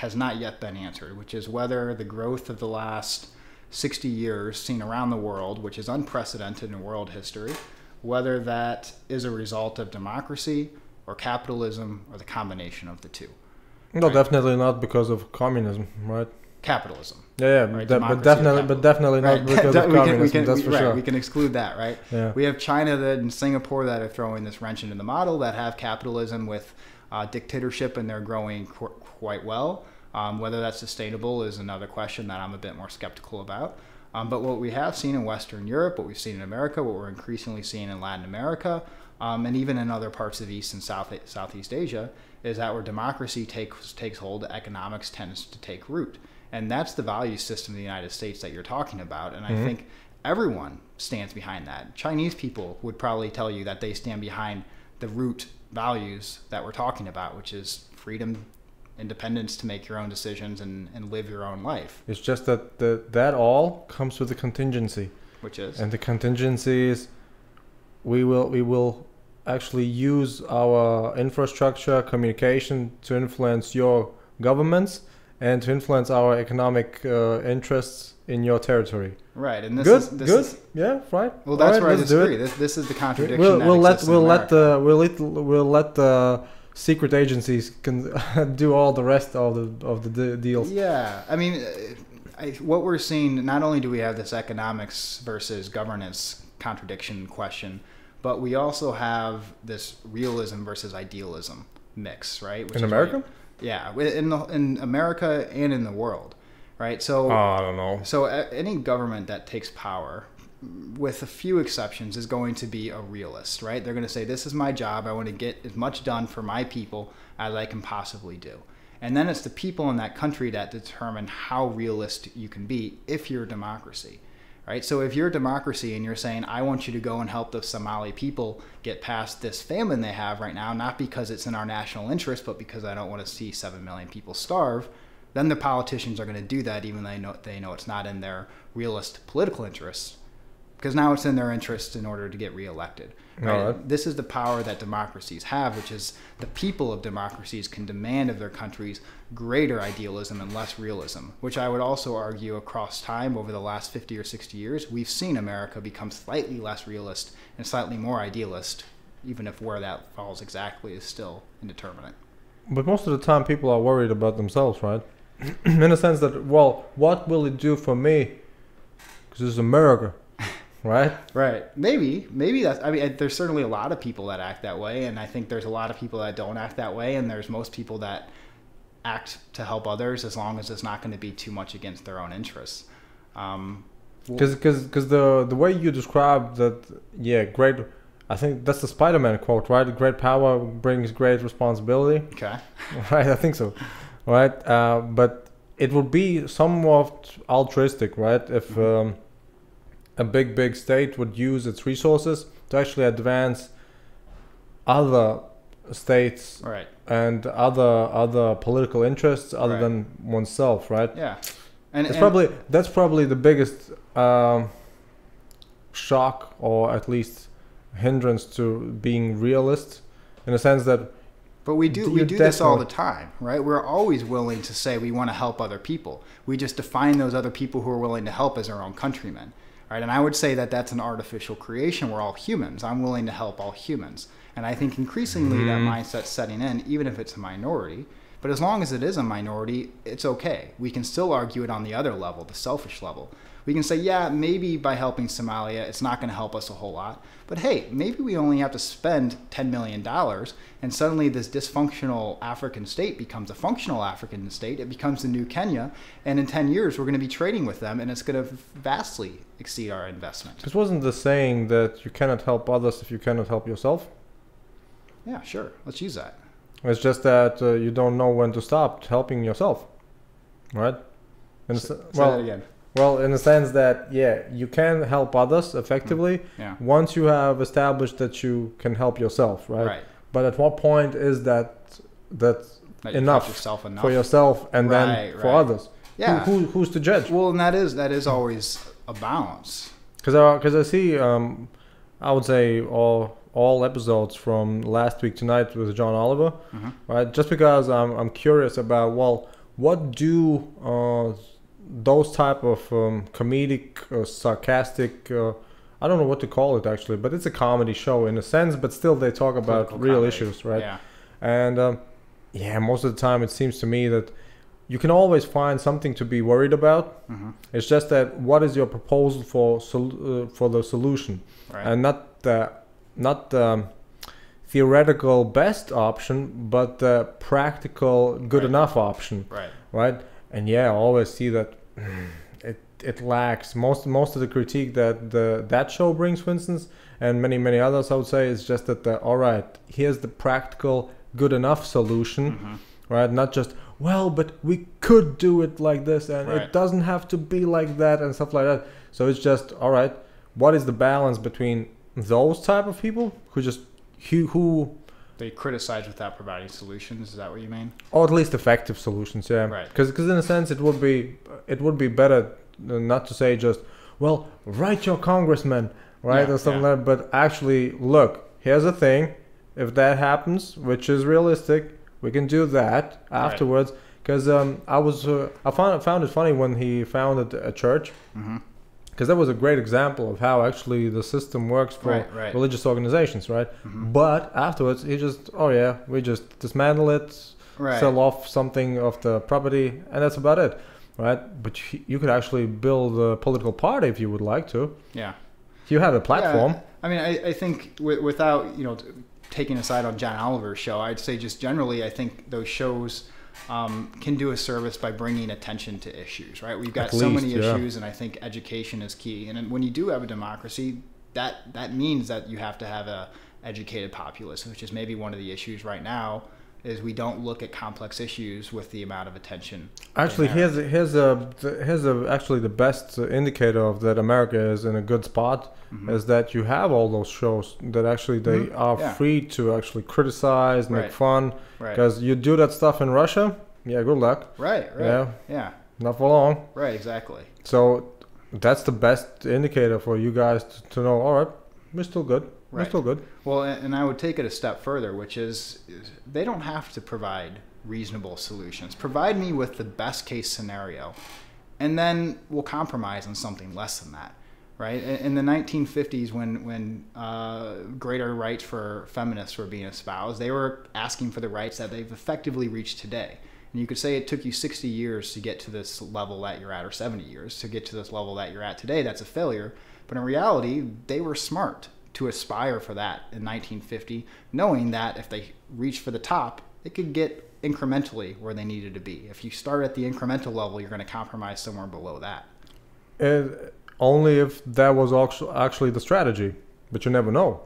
has not yet been answered, which is whether the growth of the last 60 years seen around the world, which is unprecedented in world history, whether that is a result of democracy or capitalism or the combination of the two. No, right? Definitely not because of communism, right? Capitalism. Yeah, right? but definitely not because of communism. That's for sure. We can exclude that, right? Yeah. We have China and Singapore that are throwing this wrench into the model, that have capitalism with dictatorship, and they're growing quite well. Whether that's sustainable is another question that I'm a bit more skeptical about. But what we have seen in Western Europe, what we've seen in America, what we're increasingly seeing in Latin America, and even in other parts of East and Southeast Asia, is that where democracy takes hold, economics tends to take root. And that's the value system of the United States that you're talking about. And I think everyone stands behind that. Chinese people would probably tell you that they stand behind the root values that we're talking about, which is freedom, independence to make your own decisions and live your own life. It's just that that all comes with a contingency. Which is? And the contingency is we will actually use our infrastructure, communication to influence your governments, and to influence our economic interests in your territory. Right, and this is right. Well, that's where I disagree. This is the contradiction. We'll let the secret agencies can do all the rest of the deals. Yeah, I mean, what we're seeing. Not only do we have this economics versus governance contradiction question, but we also have this realism versus idealism mix, right? Which in America. Yeah, in America and in the world, right? So I don't know. So any government that takes power, with a few exceptions, is going to be a realist, right? They're going to say, this is my job. I want to get as much done for my people as I can possibly do. And then it's the people in that country that determine how realist you can be if you're a democracy, right? So if you're a democracy and you're saying, I want you to go and help the Somali people get past this famine they have right now, not because it's in our national interest, but because I don't want to see 7 million people starve, then the politicians are going to do that, even though they know it's not in their realist political interests, because now it's in their interest in order to get reelected. Right? Right. This is the power that democracies have, which is the people of democracies can demand of their countries greater idealism and less realism, which I would also argue across time over the last 50 or 60 years, we've seen America become slightly less realist and slightly more idealist, even if where that falls exactly is still indeterminate. But most of the time people are worried about themselves, right? In a sense that, well, what will it do for me? Because it's America, right? Right. Maybe that's, I mean, there's certainly a lot of people that act that way. And I think there's a lot of people that don't act that way. And there's most people that act to help others as long as it's not going to be too much against their own interests. Because the way you described that, yeah, great. I think that's the Spider-Man quote, right? Great power brings great responsibility. Okay. Right, I think so. Right, but it would be somewhat altruistic, right? If a big state would use its resources to actually advance other states, right, and other political interests other right. than oneself, right? Yeah. And it's probably, that's probably the biggest shock, or at least hindrance to being realist, in a sense that. But we do this all the time, right? We're always willing to say we want to help other people. We just define those other people who are willing to help as our own countrymen, right? And I would say that that's an artificial creation. We're all humans. I'm willing to help all humans. And I think increasingly that mindset's setting in, even if it's a minority. But as long as it is a minority, it's okay. We can still argue it on the other level, the selfish level. We can say, yeah, maybe by helping Somalia, it's not going to help us a whole lot. But hey, maybe we only have to spend $10 million, and suddenly this dysfunctional African state becomes a functional African state. It becomes the new Kenya. And in 10 years, we're going to be trading with them, and it's going to vastly exceed our investment. This wasn't the saying that you cannot help others if you cannot help yourself? Yeah, sure. Let's use that. It's just that you don't know when to stop helping yourself, right? Well, in the sense that, yeah, you can help others effectively once you have established that you can help yourself, right? Right. But at what point is that enough for yourself and then for others? Yeah. Who's to judge? Well, and that is always a balance. Because I see, I would say, all episodes from Last Week Tonight with John Oliver, right? Just because I'm curious about, well, what do those type of comedic, sarcastic, I don't know what to call it actually, but it's a comedy show in a sense, but still they talk about political real issues, right? Yeah. And yeah, most of the time it seems to me that you can always find something to be worried about. It's just that what is your proposal for the solution, right. And not the theoretical best option, but the practical good enough option, right? And yeah, I always see that it lacks. Most of the critique that that show brings, for instance, and many others, I would say, is just that all right, here's the practical good enough solution, right? Not just, well, but we could do it like this, and it doesn't have to be like that, and stuff like that. So it's just, all right, what is the balance between those type of people who just who they criticize without providing solutions? Is that what you mean? Or at least effective solutions, yeah. Right. Because in a sense, it would be better not to say just, well, write your congressman, right, or something like that. But actually, look, here's the thing: if that happens, which is realistic, we can do that afterwards. Because I found it funny when he founded a church. Because that was a great example of how actually the system works for religious organizations, right? But afterwards, he just, oh yeah, we just dismantle it, sell off something of the property, and that's about it, right? But you could actually build a political party if you would like to. Yeah. You have a platform. Yeah. I mean, I think without, you know, taking a side on John Oliver's show, I'd say just generally, I think those shows can do a service by bringing attention to issues, right? We've got so many issues, and I think education is key. And when you do have a democracy, that means that you have to have a educated populace, which is maybe one of the issues right now, is we don't look at complex issues with the amount of attention. Actually, here's actually the best indicator of that America is in a good spot, is that you have all those shows that actually they are free to actually criticize, make fun. Because you do that stuff in Russia, yeah, good luck. Yeah. Not for long. Right, exactly. So that's the best indicator for you guys to know, all right, we're still good. Right. We're still good. Well, and I would take it a step further, which is they don't have to provide reasonable solutions. Provide me with the best case scenario, and then we'll compromise on something less than that. right? In the 1950s, when greater rights for feminists were being espoused, they were asking for the rights that they've effectively reached today. And you could say it took you 60 years to get to this level that you're at, or 70 years to get to this level that you're at today. That's a failure. But in reality, they were smart to aspire for that in 1950, knowing that if they reached for the top, they could get incrementally where they needed to be. If you start at the incremental level, you're going to compromise somewhere below that. And only if that was actually the strategy, but you never know.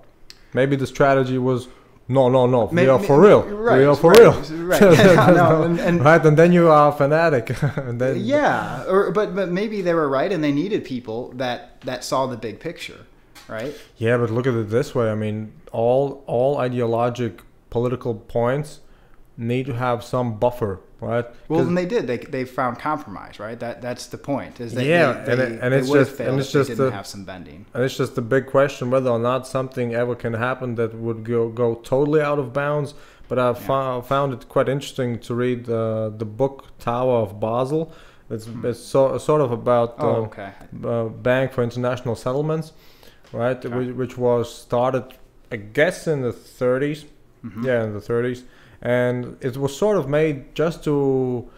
Maybe the strategy was, no, we are for real. Right, we are for real. Right. No, and then you are a fanatic. And then, yeah, but maybe they were right and they needed people that saw the big picture, right? Yeah, but look at it this way. I mean, all ideologic political points need to have some buffer, right? Well, and they did. They found compromise, right? That's the point. Is that they would have failed if they didn't have some bending. And it's just the big question whether or not something ever can happen that would go totally out of bounds. But I found it quite interesting to read the book Tower of Basel. It's sort of about Bank for International Settlements, right? Okay. Which was started, I guess, in the 30s. Mm-hmm. Yeah, in the 30s. And it was sort of made just to,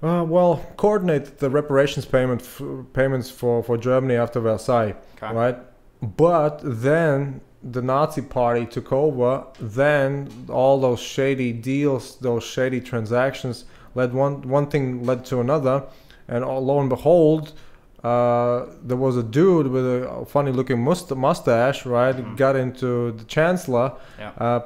coordinate the reparations payments for Germany after Versailles, okay, right? But then the Nazi Party took over. Then all those shady deals, those shady transactions, led one thing led to another, and lo and behold, there was a dude with a funny-looking mustache, right? Mm-hmm. Got into the chancellor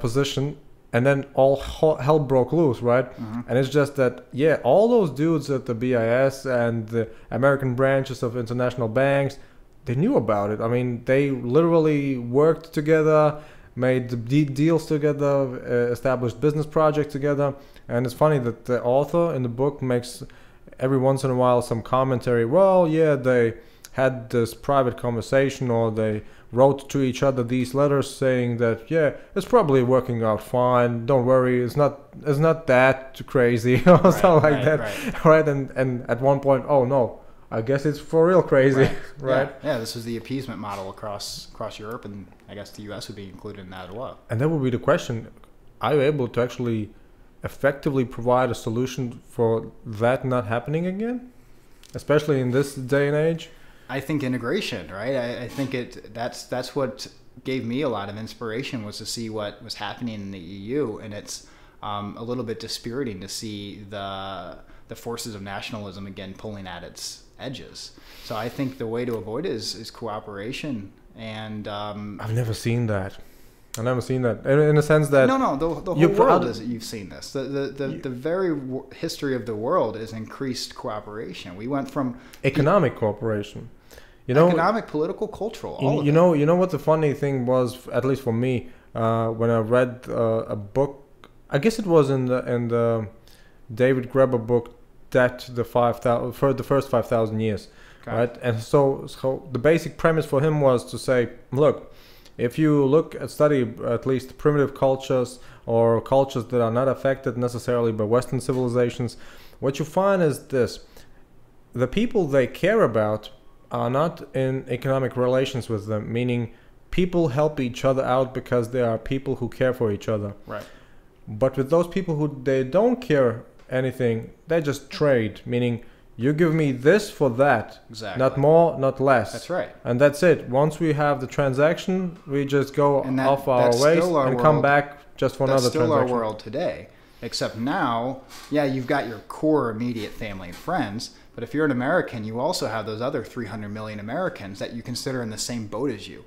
position. And then all hell broke loose, right? Mm-hmm. And it's just that, yeah, all those dudes at the BIS and the American branches of international banks, they knew about it. I mean, they literally worked together, made deals together, established business projects together. And it's funny that the author in the book makes every once in a while some commentary. Well, yeah, they had this private conversation, or they wrote to each other these letters saying that, yeah, it's probably working out fine, don't worry, it's not that too crazy, or something like that. And at one point, oh no, I guess it's for real crazy, right? Yeah, this is the appeasement model across Europe, and I guess the US would be included in that as well. And that would be the question, are you able to actually effectively provide a solution for that not happening again? Especially in this day and age? I think integration, right? I think that's what gave me a lot of inspiration, was to see what was happening in the EU, and it's a little bit dispiriting to see the forces of nationalism again pulling at its edges. So I think the way to avoid it is cooperation. And I've never seen that. I've never seen that in a sense that the whole world is. You've seen this. The very history of the world is increased cooperation. We went from economic cooperation. You know, economic, political, cultural, all of it. You know what the funny thing was, at least for me, when I read a book, I guess it was in the David Graeber book, that the first 5,000 years, okay, right? And so the basic premise for him was to say, look, if you study at least primitive cultures, or cultures that are not affected necessarily by Western civilizations, what you find is this: the people they care about are not in economic relations with them, meaning people help each other out because they are people who care for each other. Right. But with those people who they don't care anything, they just trade, meaning you give me this for that, exactly, not more, not less. That's right. And that's it. Once we have the transaction, we just go off our ways and come back just for another transaction. That's still our world today, except now, yeah, you've got your core immediate family and friends, but if you're an American, you also have those other 300 million Americans that you consider in the same boat as you.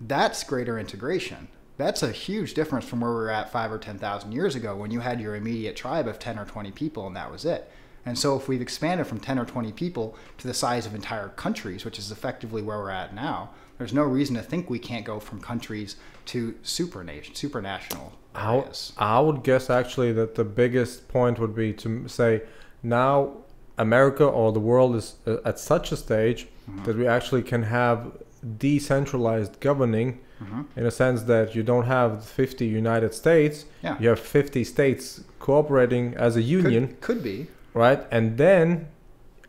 That's greater integration. That's a huge difference from where we were at 5 or 10,000 years ago, when you had your immediate tribe of 10 or 20 people and that was it. And so if we've expanded from 10 or 20 people to the size of entire countries, which is effectively where we're at now, there's no reason to think we can't go from countries to supranational areas. I would guess actually that the biggest point would be to say, now America or the world is at such a stage, mm-hmm, that we actually can have decentralized governing, mm-hmm, in a sense that you don't have 50 United States, you have 50 states cooperating as a union. Could be. Right, and then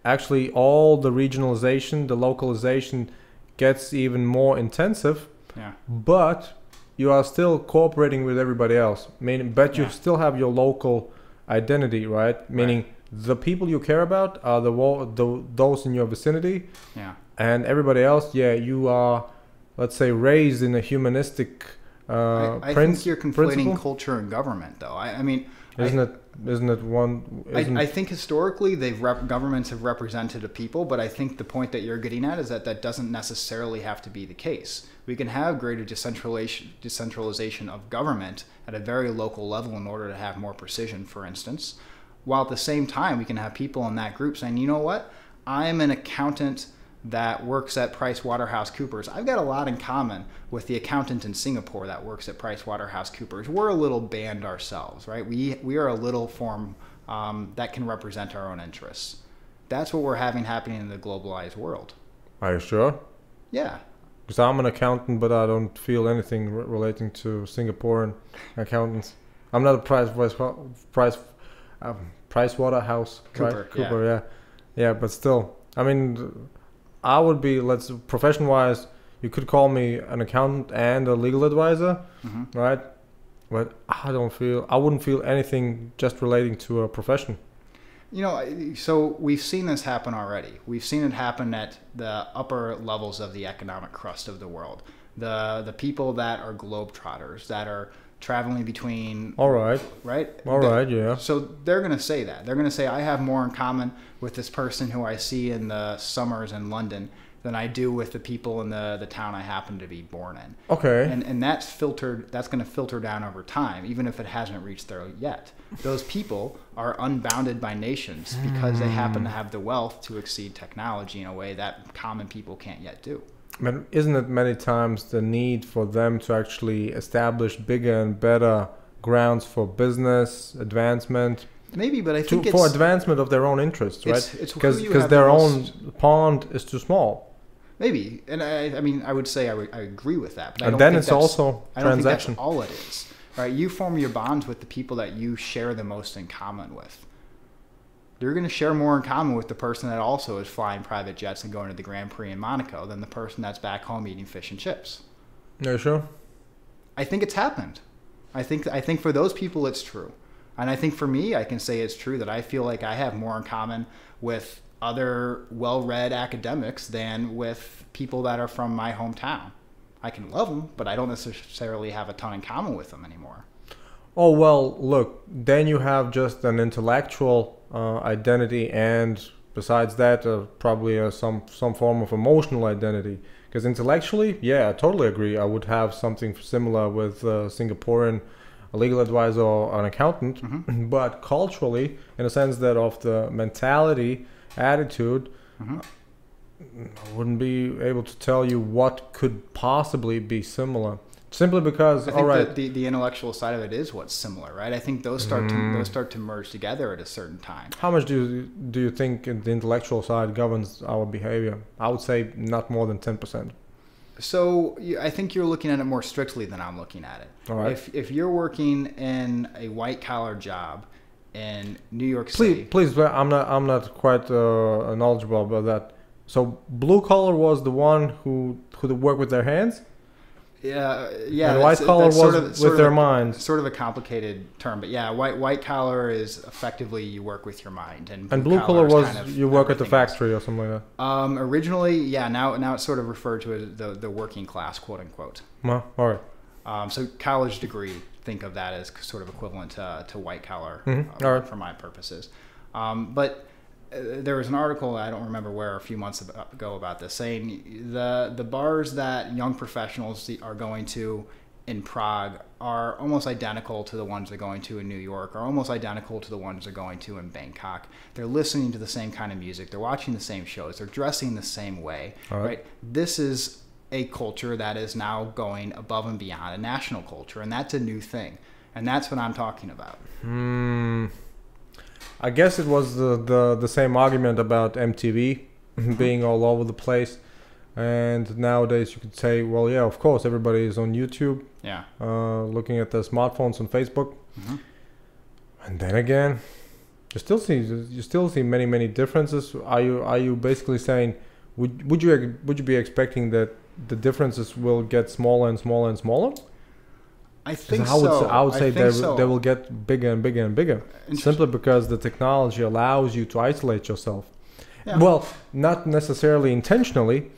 actually all the regionalization, the localization gets even more intensive, yeah, but you are still cooperating with everybody else, meaning, but you still have your local identity, right? Meaning the people you care about are those in your vicinity, yeah, and everybody else, yeah, you are, let's say, raised in a humanistic I think you're conflating culture and government, though. I mean, I think historically governments have represented a people, but I think the point that you're getting at is that that doesn't necessarily have to be the case. We can have greater decentralization of government at a very local level in order to have more precision, for instance, while at the same time we can have people in that group saying, you know what, I'm an accountant that works at PricewaterhouseCoopers. I've got a lot in common with the accountant in Singapore that works at PricewaterhouseCoopers. We're a little band ourselves, right? We are a little form that can represent our own interests. That's what we're having happening in the globalized world. Are you sure? Yeah. Because I'm an accountant, but I don't feel anything relating to Singaporean accountants. I'm not a PricewaterhouseCoopers, yeah. Yeah, but still, I mean, I would be, let's profession-wise, you could call me an accountant and a legal advisor, mm-hmm, right? But I wouldn't feel anything just relating to a profession. You know, so we've seen this happen already. We've seen it happen at the upper levels of the economic crust of the world. The people that are globetrotters, that are traveling between, yeah, so they're gonna say that, they're gonna say, I have more in common with this person who I see in the summers in London than I do with the people in the town I happen to be born in. Okay. And that's filtered, that's gonna filter down over time, even if it hasn't reached there yet. Those people are unbounded by nations because they happen to have the wealth to exceed technology in a way that common people can't yet do. But isn't it many times the need for them to actually establish bigger and better grounds for business advancement? Maybe, but I think for advancement of their own interests, right? Because their own pond is too small. Maybe, and I mean, I would say I agree with that. But and then it's also transaction. I don't think that's all it is, right? You form your bonds with the people that you share the most in common with. You're going to share more in common with the person that also is flying private jets and going to the Grand Prix in Monaco than the person that's back home eating fish and chips. No, sure. I think it's happened. I think for those people it's true. And I think for me, I can say it's true that I feel like I have more in common with other well-read academics than with people that are from my hometown. I can love them, but I don't necessarily have a ton in common with them anymore. Oh, well, look, then you have just an intellectual identity, and besides that, probably some form of emotional identity. Because intellectually, yeah, I totally agree. I would have something similar with Singaporean, a legal advisor or an accountant, mm-hmm, but culturally, in a sense that of the mentality, attitude, mm-hmm, I wouldn't be able to tell you what could possibly be similar. Simply because, all right, the intellectual side of it is what's similar, right? I think those start to merge together at a certain time. How much do you think the intellectual side governs our behavior? I would say not more than 10%. So I think you're looking at it more strictly than I'm looking at it. All right. If you're working in a white collar job in New York City, please, I'm not quite knowledgeable about that. So blue collar was the one who worked with their hands. Yeah. And white collar was with their mind. Sort of a complicated term, but yeah, white collar is effectively you work with your mind, and blue collar was kind of you work at the factory or something like that. Originally, yeah. Now it's sort of referred to as the working class, quote unquote. Well, all right. So college degree, think of that as sort of equivalent to white collar, mm-hmm, all right, for my purposes. But there was an article, I don't remember where, a few months ago about this, saying the bars that young professionals are going to in Prague are almost identical to the ones they're going to in New York, are almost identical to the ones they're going to in Bangkok. They're listening to the same kind of music. They're watching the same shows. They're dressing the same way. All right. Right? This is a culture that is now going above and beyond a national culture, and that's a new thing. And that's what I'm talking about. Hmm. I guess it was the same argument about MTV being all over the place, and nowadays you could say, well, yeah, of course, everybody is on YouTube, yeah, looking at their smartphones on Facebook, mm-hmm, and then again, you still see many differences. Are you basically saying Would you be expecting that the differences will get smaller and smaller and smaller? I think so. I would say they will get bigger and bigger and bigger, simply because the technology allows you to isolate yourself. Yeah. Well, not necessarily intentionally,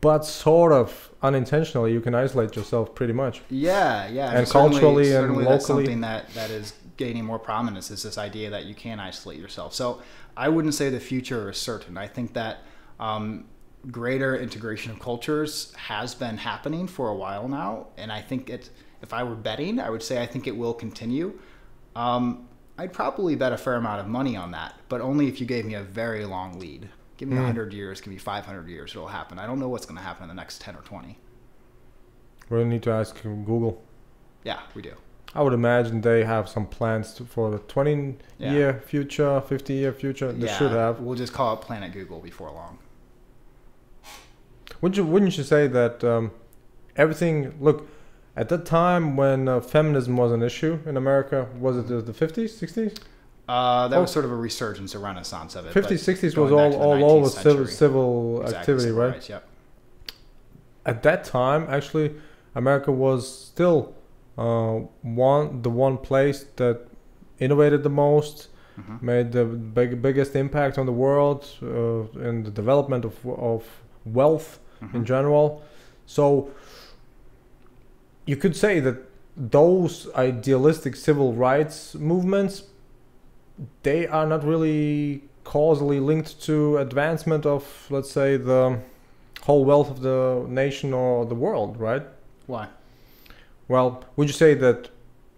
but sort of unintentionally, you can isolate yourself pretty much. Yeah, yeah. And culturally and locally. That's something that is gaining more prominence, is this idea that you can isolate yourself. So I wouldn't say the future is certain. I think that greater integration of cultures has been happening for a while now. And I think it's, if I were betting, I would say I think it will continue. I'd probably bet a fair amount of money on that, but only if you gave me a very long lead. Give me 100 years, give me 500 years, it'll happen. I don't know what's going to happen in the next 10 or 20. We'll need to ask Google. Yeah, we do. I would imagine they have some plans for the 20-year future, 50-year future. They should have. We'll just call it Planet Google before long. Wouldn't you say that everything... Look, at that time when feminism was an issue in America, was it the 50s, 60s? That was sort of a resurgence, a renaissance of it. 50s, 60s was all over civil activity, right? Rights, yep. At that time, actually, America was still the one place that innovated the most, made the biggest impact on the world in the development of wealth in general. So you could say that those idealistic civil rights movements, they are not really causally linked to advancement of, let's say, the whole wealth of the nation or the world, right? Why? Well, would you say that,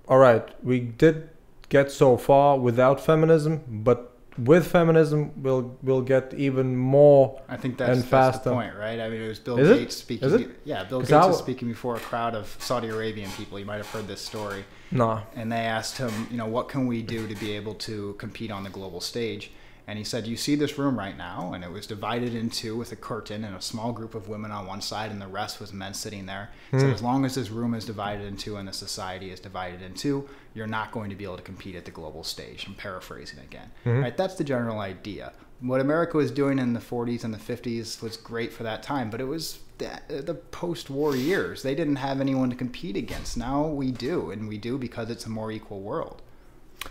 all right, we did get so far without feminism, but with feminism, we'll get even more and faster. The point, right? I mean, it was Bill Gates speaking. Is it? Yeah, Bill Gates was speaking before a crowd of Saudi Arabian people. You might have heard this story. No. And they asked him, you know, what can we do to be able to compete on the global stage? And he said, you see this room right now, and it was divided in two with a curtain and a small group of women on one side and the rest was men sitting there. So as long as this room is divided in two and the society is divided in two, you're not going to be able to compete at the global stage. I'm paraphrasing again. Right? That's the general idea. What America was doing in the 40s and the 50s was great for that time, but it was the post-war years. They didn't have anyone to compete against. Now we do, and we do because it's a more equal world.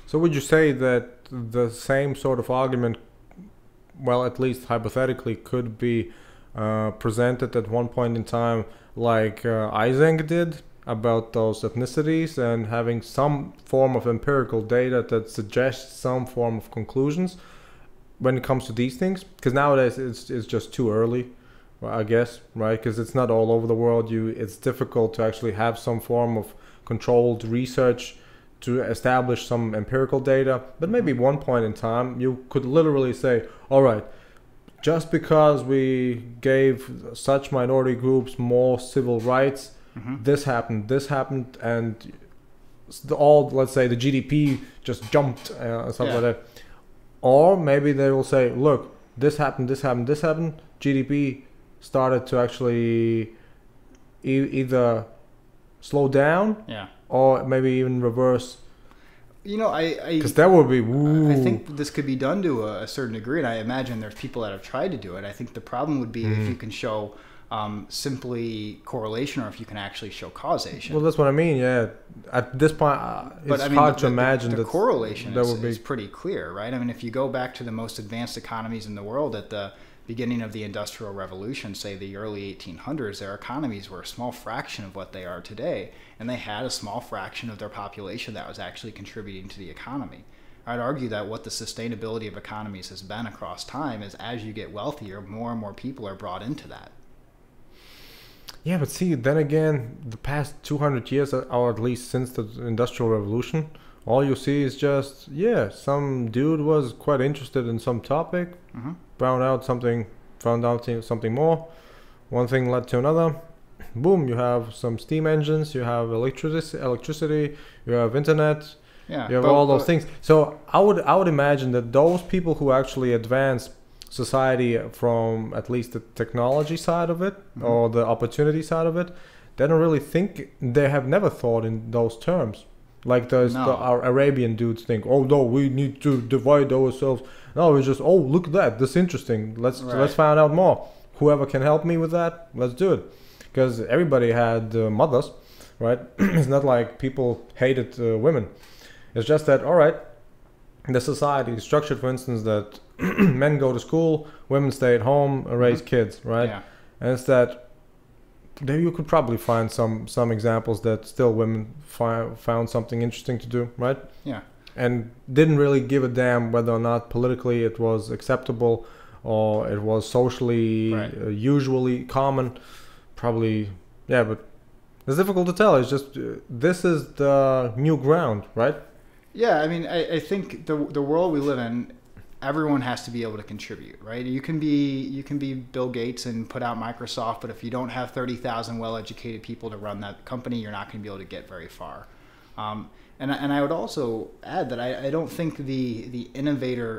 So would you say that the same sort of argument, well, at least hypothetically, could be presented at one point in time, like Isaac did, about those ethnicities and having some form of empirical data that suggests some form of conclusions when it comes to these things? Because nowadays it's just too early, I guess, right? Because it's not all over the world. It's difficult to actually have some form of controlled research to establish some empirical data, but maybe one point in time you could literally say, all right, just because we gave such minority groups more civil rights, this happened, and all, let's say, the GDP just jumped, something like that. Or maybe they will say, look, this happened, this happened, this happened, GDP started to actually either slow down, or maybe even reverse. You know, because that would be. I think this could be done to a certain degree, and I imagine there's people that have tried to do it. I think the problem would be if you can show simply correlation, or if you can actually show causation. Well, that's what I mean. Yeah, at this point, it's hard to imagine the correlation. That would be pretty clear, right? I mean, if you go back to the most advanced economies in the world at the beginning of the Industrial Revolution, say the early 1800s, their economies were a small fraction of what they are today, and they had a small fraction of their population that was actually contributing to the economy. I'd argue that what the sustainability of economies has been across time is as you get wealthier, more and more people are brought into that. Yeah, but see, then again, the past 200 years, or at least since the Industrial Revolution, all you see is just, yeah, some dude was quite interested in some topic, found out something more, one thing led to another, boom, you have some steam engines, you have electricity, you have internet, you have all those things. So I would imagine that those people who actually advance society from at least the technology side of it, or the opportunity side of it, they don't really think, they have never thought in those terms. Like our Arabian dudes think, oh no, we need to divide ourselves. No, it's just, oh, look at that, that's interesting. Let's find out more. whoever can help me with that, let's do it. Because everybody had mothers, right? It's not like people hated women. It's just that, all right, the society is structured, for instance, that men go to school, women stay at home, raise kids, right? Yeah. And it's that there you could probably find some examples that still women found something interesting to do, right? Yeah. And didn't really give a damn whether or not politically it was acceptable or it was socially usually common. Probably, yeah, but it's difficult to tell. It's just this is the new ground, right? Yeah, I mean, I think the world we live in, everyone has to be able to contribute, right? You can be Bill Gates and put out Microsoft, but if you don't have 30,000 well-educated people to run that company, you're not going to be able to get very far. And I would also add that I don't think the innovator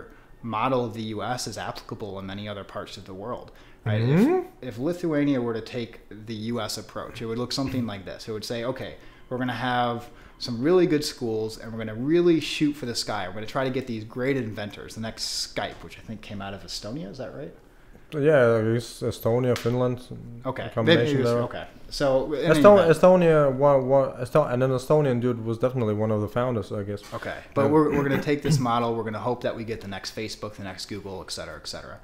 model of the U.S. is applicable in many other parts of the world, right? Mm-hmm. If Lithuania were to take the U.S. approach, it would look something like this. It would say, okay, we're going to have some really good schools, and we're going to really shoot for the sky. We're going to try to get these great inventors. The next Skype, which I think came out of Estonia, is that right? Yeah, Estonia, Finland. Okay. Combination there. Okay. So Estonia, and an Estonian dude was definitely one of the founders, I guess. Okay, but we're going to take this model. We're going to hope that we get the next Facebook, the next Google, et cetera, et cetera.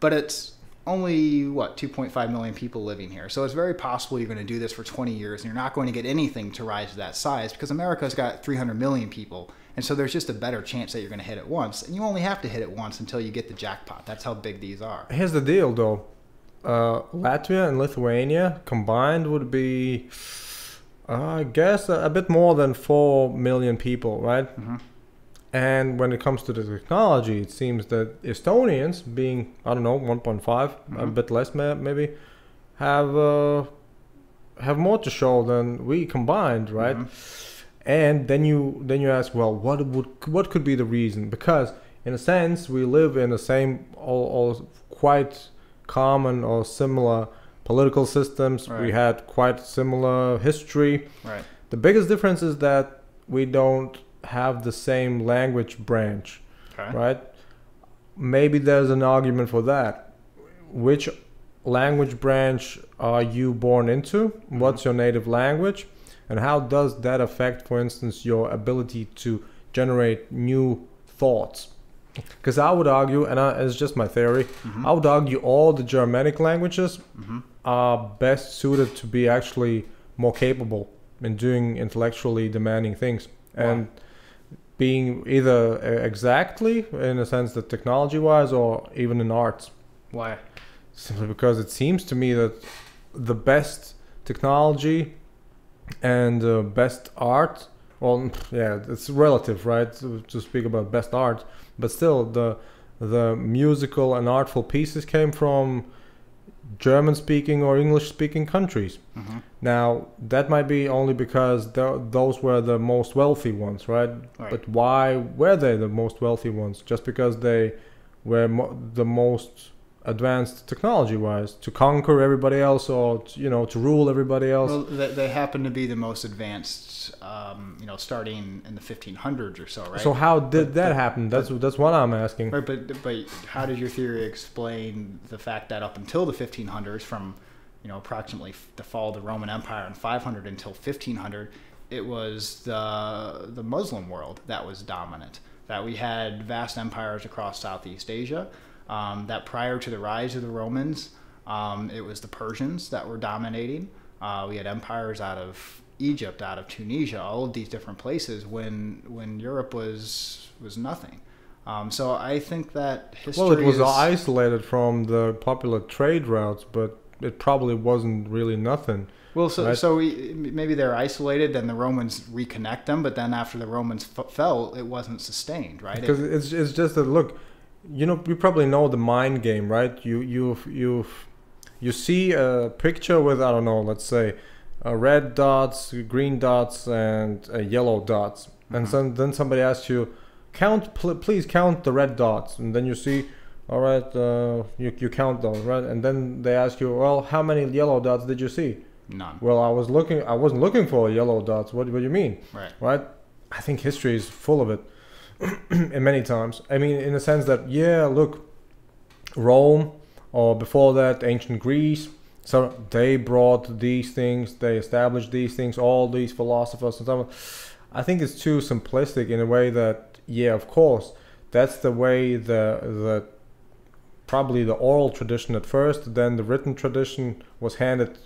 But it's only, what, 2.5 million people living here. So it's very possible you're going to do this for 20 years and you're not going to get anything to rise to that size, because America's got 300 million people. And so there's just a better chance that you're going to hit it once. And you only have to hit it once until you get the jackpot. That's how big these are. Here's the deal, though. Latvia and Lithuania combined would be, I guess, a bit more than 4 million people, right? Mm-hmm. And when it comes to the technology, it seems that Estonians, being, I don't know, 1.5, mm-hmm. a bit less maybe, have more to show than we combined, right? Mm-hmm. And then you ask, well, what could be the reason? Because in a sense, we live in the same or quite common or similar political systems. Right. We had quite similar history. Right. The biggest difference is that we don't have the same language branch, okay, right? Maybe there's an argument for that. Which language branch are you born into? What's your native language? And how does that affect, for instance, your ability to generate new thoughts? Because I would argue, and it's just my theory, I would argue all the Germanic languages are best suited to be actually more capable in doing intellectually demanding things. Wow. And being either exactly in a sense that technology-wise or even in arts. Why? Simply because it seems to me that the best technology and best art, well, yeah, it's relative, right, to speak about best art, but still the musical and artful pieces came from German-speaking or English-speaking countries. Now, that might be only because those were the most wealthy ones, right? But why were they the most wealthy ones? Just because they were the most advanced technology-wise, to conquer everybody else, or to rule everybody else. Well, they happen to be the most advanced, starting in the 1500s or so, right? So how did that happen? That's what I'm asking. Right, but how did your theory explain the fact that up until the 1500s, from approximately the fall of the Roman Empire in 500 until 1500, it was the Muslim world that was dominant. That we had vast empires across Southeast Asia. That prior to the rise of the Romans, it was the Persians that were dominating. We had empires out of Egypt, out of Tunisia, all of these different places when Europe was nothing. So I think that history. Well, it was isolated from the popular trade routes, but it probably wasn't really nothing. Well, so maybe they're isolated, then the Romans reconnect them, but then after the Romans fell, it wasn't sustained, right? Because it's just that, look. You probably know the mind game, right? You see a picture with, I don't know, let's say red dots, green dots, and yellow dots, and then somebody asks you, please count the red dots, and then you see, all right, you count those, right? And then they ask you, well, how many yellow dots did you see? None. Well, I wasn't looking for yellow dots. What do you mean? Right? I think history is full of it. And many times, I mean, in the sense that, yeah, look, Rome or before that ancient Greece. So they brought these things, they established these things, all these philosophers and stuff. I think it's too simplistic in a way that, yeah, of course, that's the way the probably the oral tradition at first, then the written tradition was handed,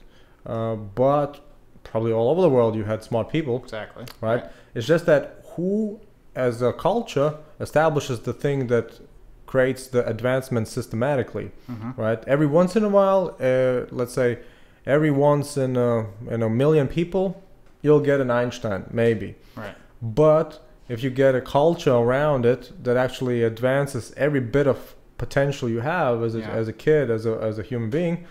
but probably all over the world you had smart people. Exactly. Right? Yeah. It's just that who, as a culture, establishes the thing that creates the advancement systematically, right? Every once in a while, let's say every once in a million people, you'll get an Einstein, maybe. Right. But if you get a culture around it that actually advances every bit of potential you have as a, as a kid, as a human being,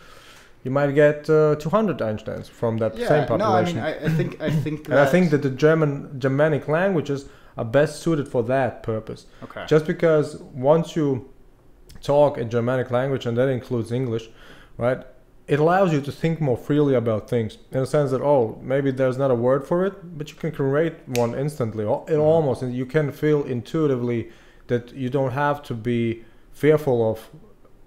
you might get 200 Einsteins from that same population. No, I mean, I think that... And I think that the Germanic languages are best suited for that purpose. Okay. Just because once you talk a Germanic language, and that includes English, right, it allows you to think more freely about things in a sense that, oh, maybe there's not a word for it, but you can create one instantly. It almost, you can feel intuitively that you don't have to be fearful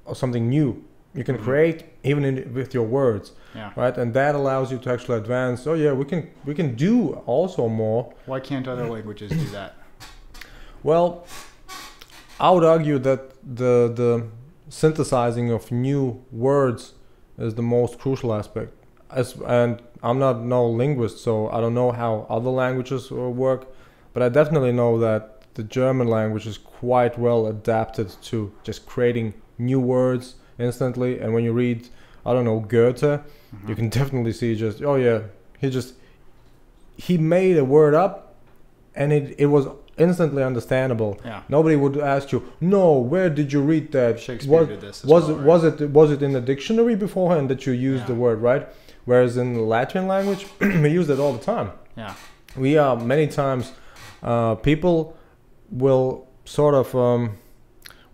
of something new. You can create even with your words, right? And that allows you to actually advance. Oh yeah, we can do also more. Why can't other languages do that? Well, I would argue that the synthesizing of new words is the most crucial aspect. And I'm not no linguist, so I don't know how other languages work, but I definitely know that the German language is quite well adapted to just creating new words instantly. And when you read, I don't know, Goethe, you can definitely see just, oh yeah, he made a word up and it was instantly understandable. Yeah. Nobody would ask you, no, where did you read that? Shakespeare did this as well, right? Was it in the dictionary beforehand that you used the word, right? Whereas in the Latvian language, we use it all the time. Yeah. We are many times, people will sort of,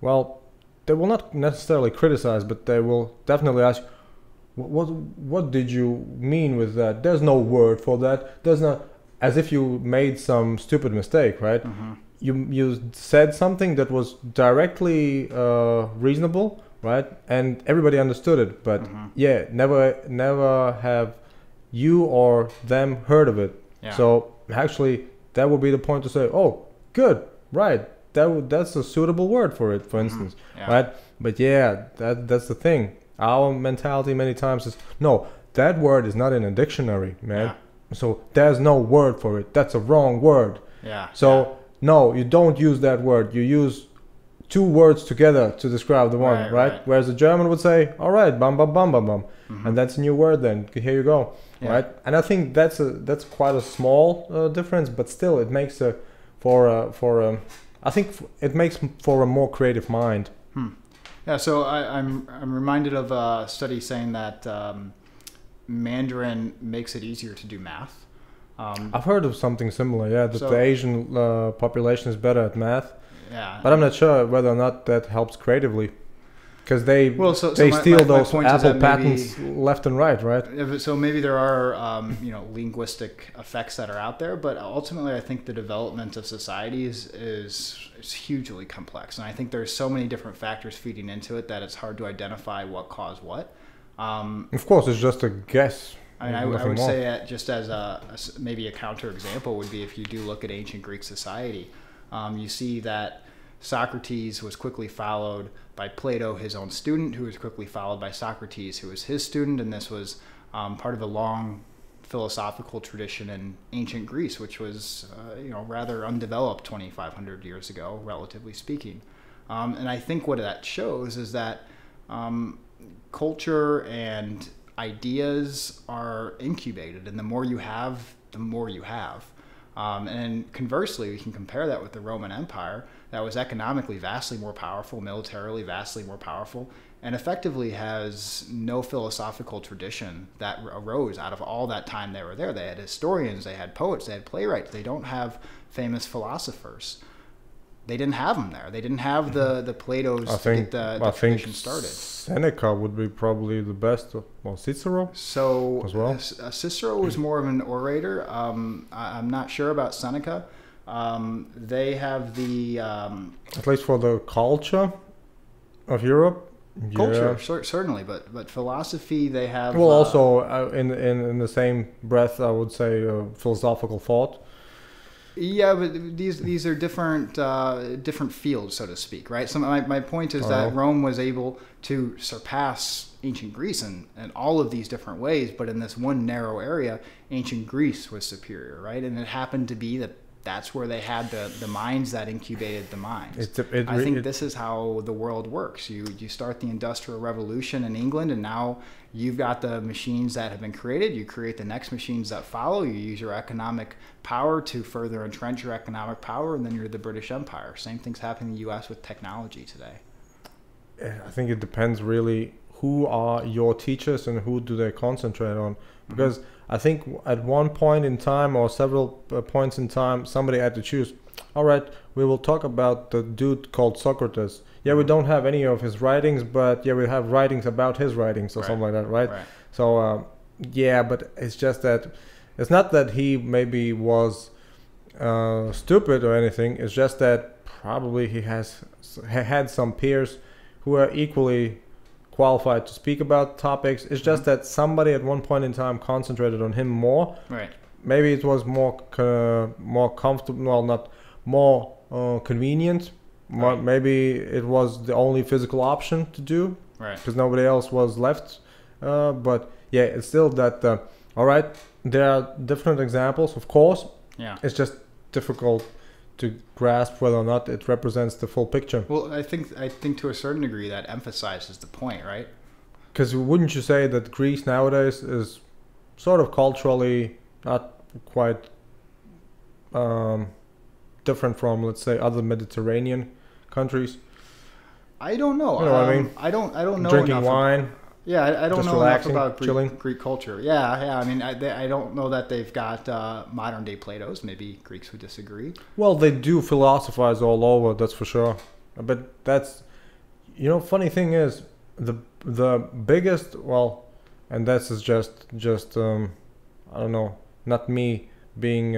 well, they will not necessarily criticize, but they will definitely ask, what did you mean with that? There's no word for that. There's not, as if you made some stupid mistake, right? You said something that was directly reasonable, right? And everybody understood it, but yeah, never have you or them heard of it. Yeah. So actually, that would be the point to say, oh, good, right. That's a suitable word for it, for instance, right? But yeah, that's the thing. Our mentality many times is, no, that word is not in a dictionary, man. Yeah. So there's no word for it. That's a wrong word. Yeah. So no, you don't use that word. You use two words together to describe the one, right? Whereas the German would say, all right, bum, bum, bum, bum, bum. And that's a new word then. Here you go, right? And I think that's quite a small difference, but still it makes a, I think it makes for a more creative mind. Yeah, so I'm reminded of a study saying that Mandarin makes it easier to do math. I've heard of something similar, yeah, that so, the Asian population is better at math. Yeah. But I'm not sure whether or not that helps creatively. Because they steal those Apple patents left and right, right? So maybe there are you know, linguistic effects that are out there, but ultimately I think the development of societies is hugely complex, and I think there's so many different factors feeding into it that it's hard to identify what caused what. Of course, it's just a guess. I mean, I would say that just as maybe a counterexample would be if you do look at ancient Greek society, you see that Socrates was quickly followed by Plato, his own student, who was quickly followed by Socrates, who was his student. And this was part of a long philosophical tradition in ancient Greece, which was you know, rather undeveloped 2,500 years ago, relatively speaking. And I think what that shows is that culture and ideas are incubated, and the more you have, the more you have. And conversely, we can compare that with the Roman Empire, that was economically vastly more powerful, militarily vastly more powerful, and effectively has no philosophical tradition that arose out of all that time they were there. They had historians, they had poets, they had playwrights. They don't have famous philosophers. They didn't have them there. They didn't have the Plato's to get the tradition started. Seneca would be probably the best, well, Cicero. So as well, Cicero was more of an orator. I'm not sure about Seneca. They have the at least for the culture of Europe, culture, certainly, but philosophy they have. Well, also in the same breath, I would say philosophical thought. Yeah, but these are different different fields, so to speak, right? So my point is that Rome was able to surpass ancient Greece in all of these different ways, but in this one narrow area, ancient Greece was superior, right? And it happened to be that that's where they had the minds that incubated the minds. I think this is how the world works. You start the Industrial Revolution in England, and now you've got the machines that have been created. You create the next machines that follow. You use your economic power to further entrench your economic power, and then you're the British Empire. Same thing's happening in the U.S. with technology today. I think it depends really who are your teachers and who do they concentrate on. Because I think at one point in time or several points in time, somebody had to choose, all right, we will talk about the dude called Socrates. Yeah, we don't have any of his writings, but yeah, we have writings about his writings or something like that, right? So, yeah, but it's just that it's not that he maybe was stupid or anything. It's just that probably he had some peers who are equally qualified to speak about topics. It's just that somebody at one point in time concentrated on him more. Right. Maybe it was more comfortable. Well, not more convenient. Right. Maybe it was the only physical option to do. Right. Because nobody else was left. But yeah, it's still that. All right. There are different examples, of course. Yeah. It's just difficult to grasp whether or not it represents the full picture. Well, I think to a certain degree that emphasizes the point, right? Because wouldn't you say that Greece nowadays is sort of culturally not quite different from, let's say, other Mediterranean countries? I don't know. You know what I mean? I don't know. Drinking wine. Yeah, I don't know enough about Greek culture. Yeah, yeah. I mean, I don't know that they've got modern-day Plato's. Maybe Greeks would disagree. Well, they do philosophize all over, that's for sure. But that's, you know, funny thing is, the biggest, well, and this is just I don't know, not me being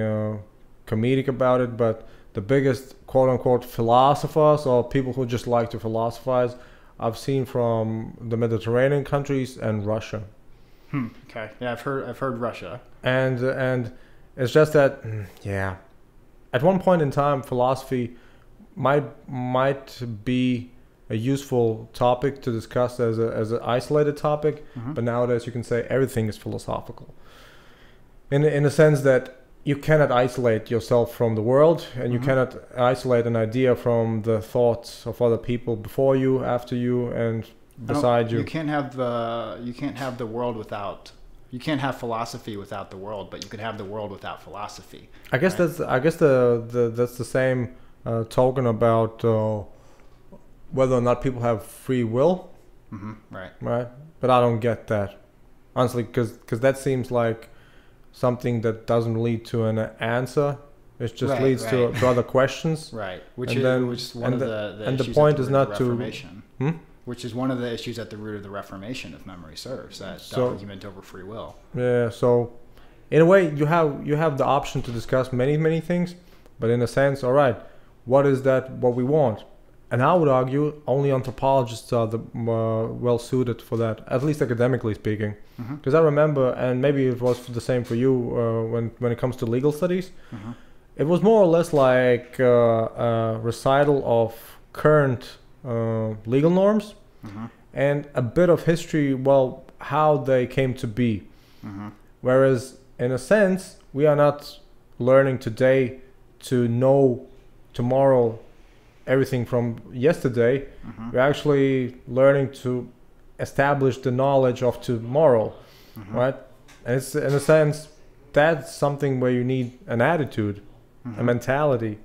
comedic about it, but the biggest quote-unquote philosophers or people who just like to philosophize I've seen from the Mediterranean countries and Russia. Okay. Yeah, I've heard Russia. And it's just that, yeah, at one point in time, philosophy might be a useful topic to discuss as an isolated topic, but nowadays you can say everything is philosophical. In a sense that you cannot isolate yourself from the world, and you cannot isolate an idea from the thoughts of other people before you, after you, and beside you. You can't have philosophy without the world, but you could have the world without philosophy. I guess that's the same token about whether or not people have free will. Right. But I don't get that, honestly, because that seems like something that doesn't lead to an answer. It just leads to other questions. Which is one of the issues at the root of the Reformation, if memory serves, that argument over free will. Yeah, so in a way you have the option to discuss many things, but in a sense, all right, what is that what we want? And I would argue only anthropologists are well-suited for that, at least academically speaking. Because I remember, and maybe it was the same for you when it comes to legal studies, it was more or less like a recital of current legal norms and a bit of history, well, how they came to be. Whereas, in a sense, we are not learning today to know tomorrow everything from yesterday. We're actually learning to establish the knowledge of tomorrow, right? And it's, in a sense, that's something where you need an attitude, a mentality.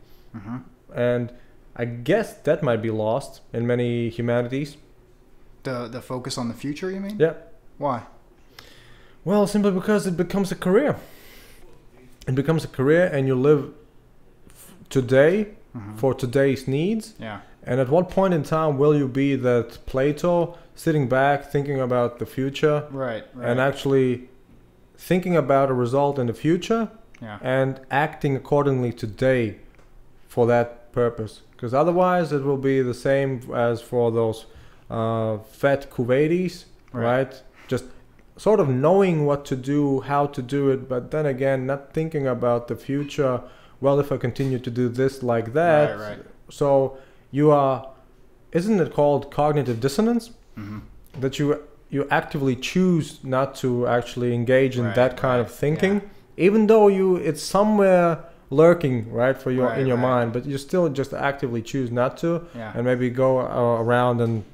And I guess that might be lost in many humanities. The focus on the future, you mean? Yeah. Why? Well, simply because it becomes a career. It becomes a career, and you live today for today's needs. Yeah. And at what point in time will you be that Plato sitting back thinking about the future, right. and actually thinking about a result in the future and acting accordingly today for that purpose? Because otherwise it will be the same as for those fat Kuwaitis, right? Just sort of knowing what to do, how to do it, but then again, not thinking about the future. Well, if I continue to do this like that, so you are, isn't it called cognitive dissonance? That you actively choose not to actually engage in that kind of thinking, even though it's somewhere lurking for your in your mind, but you still just actively choose not to, and maybe go around and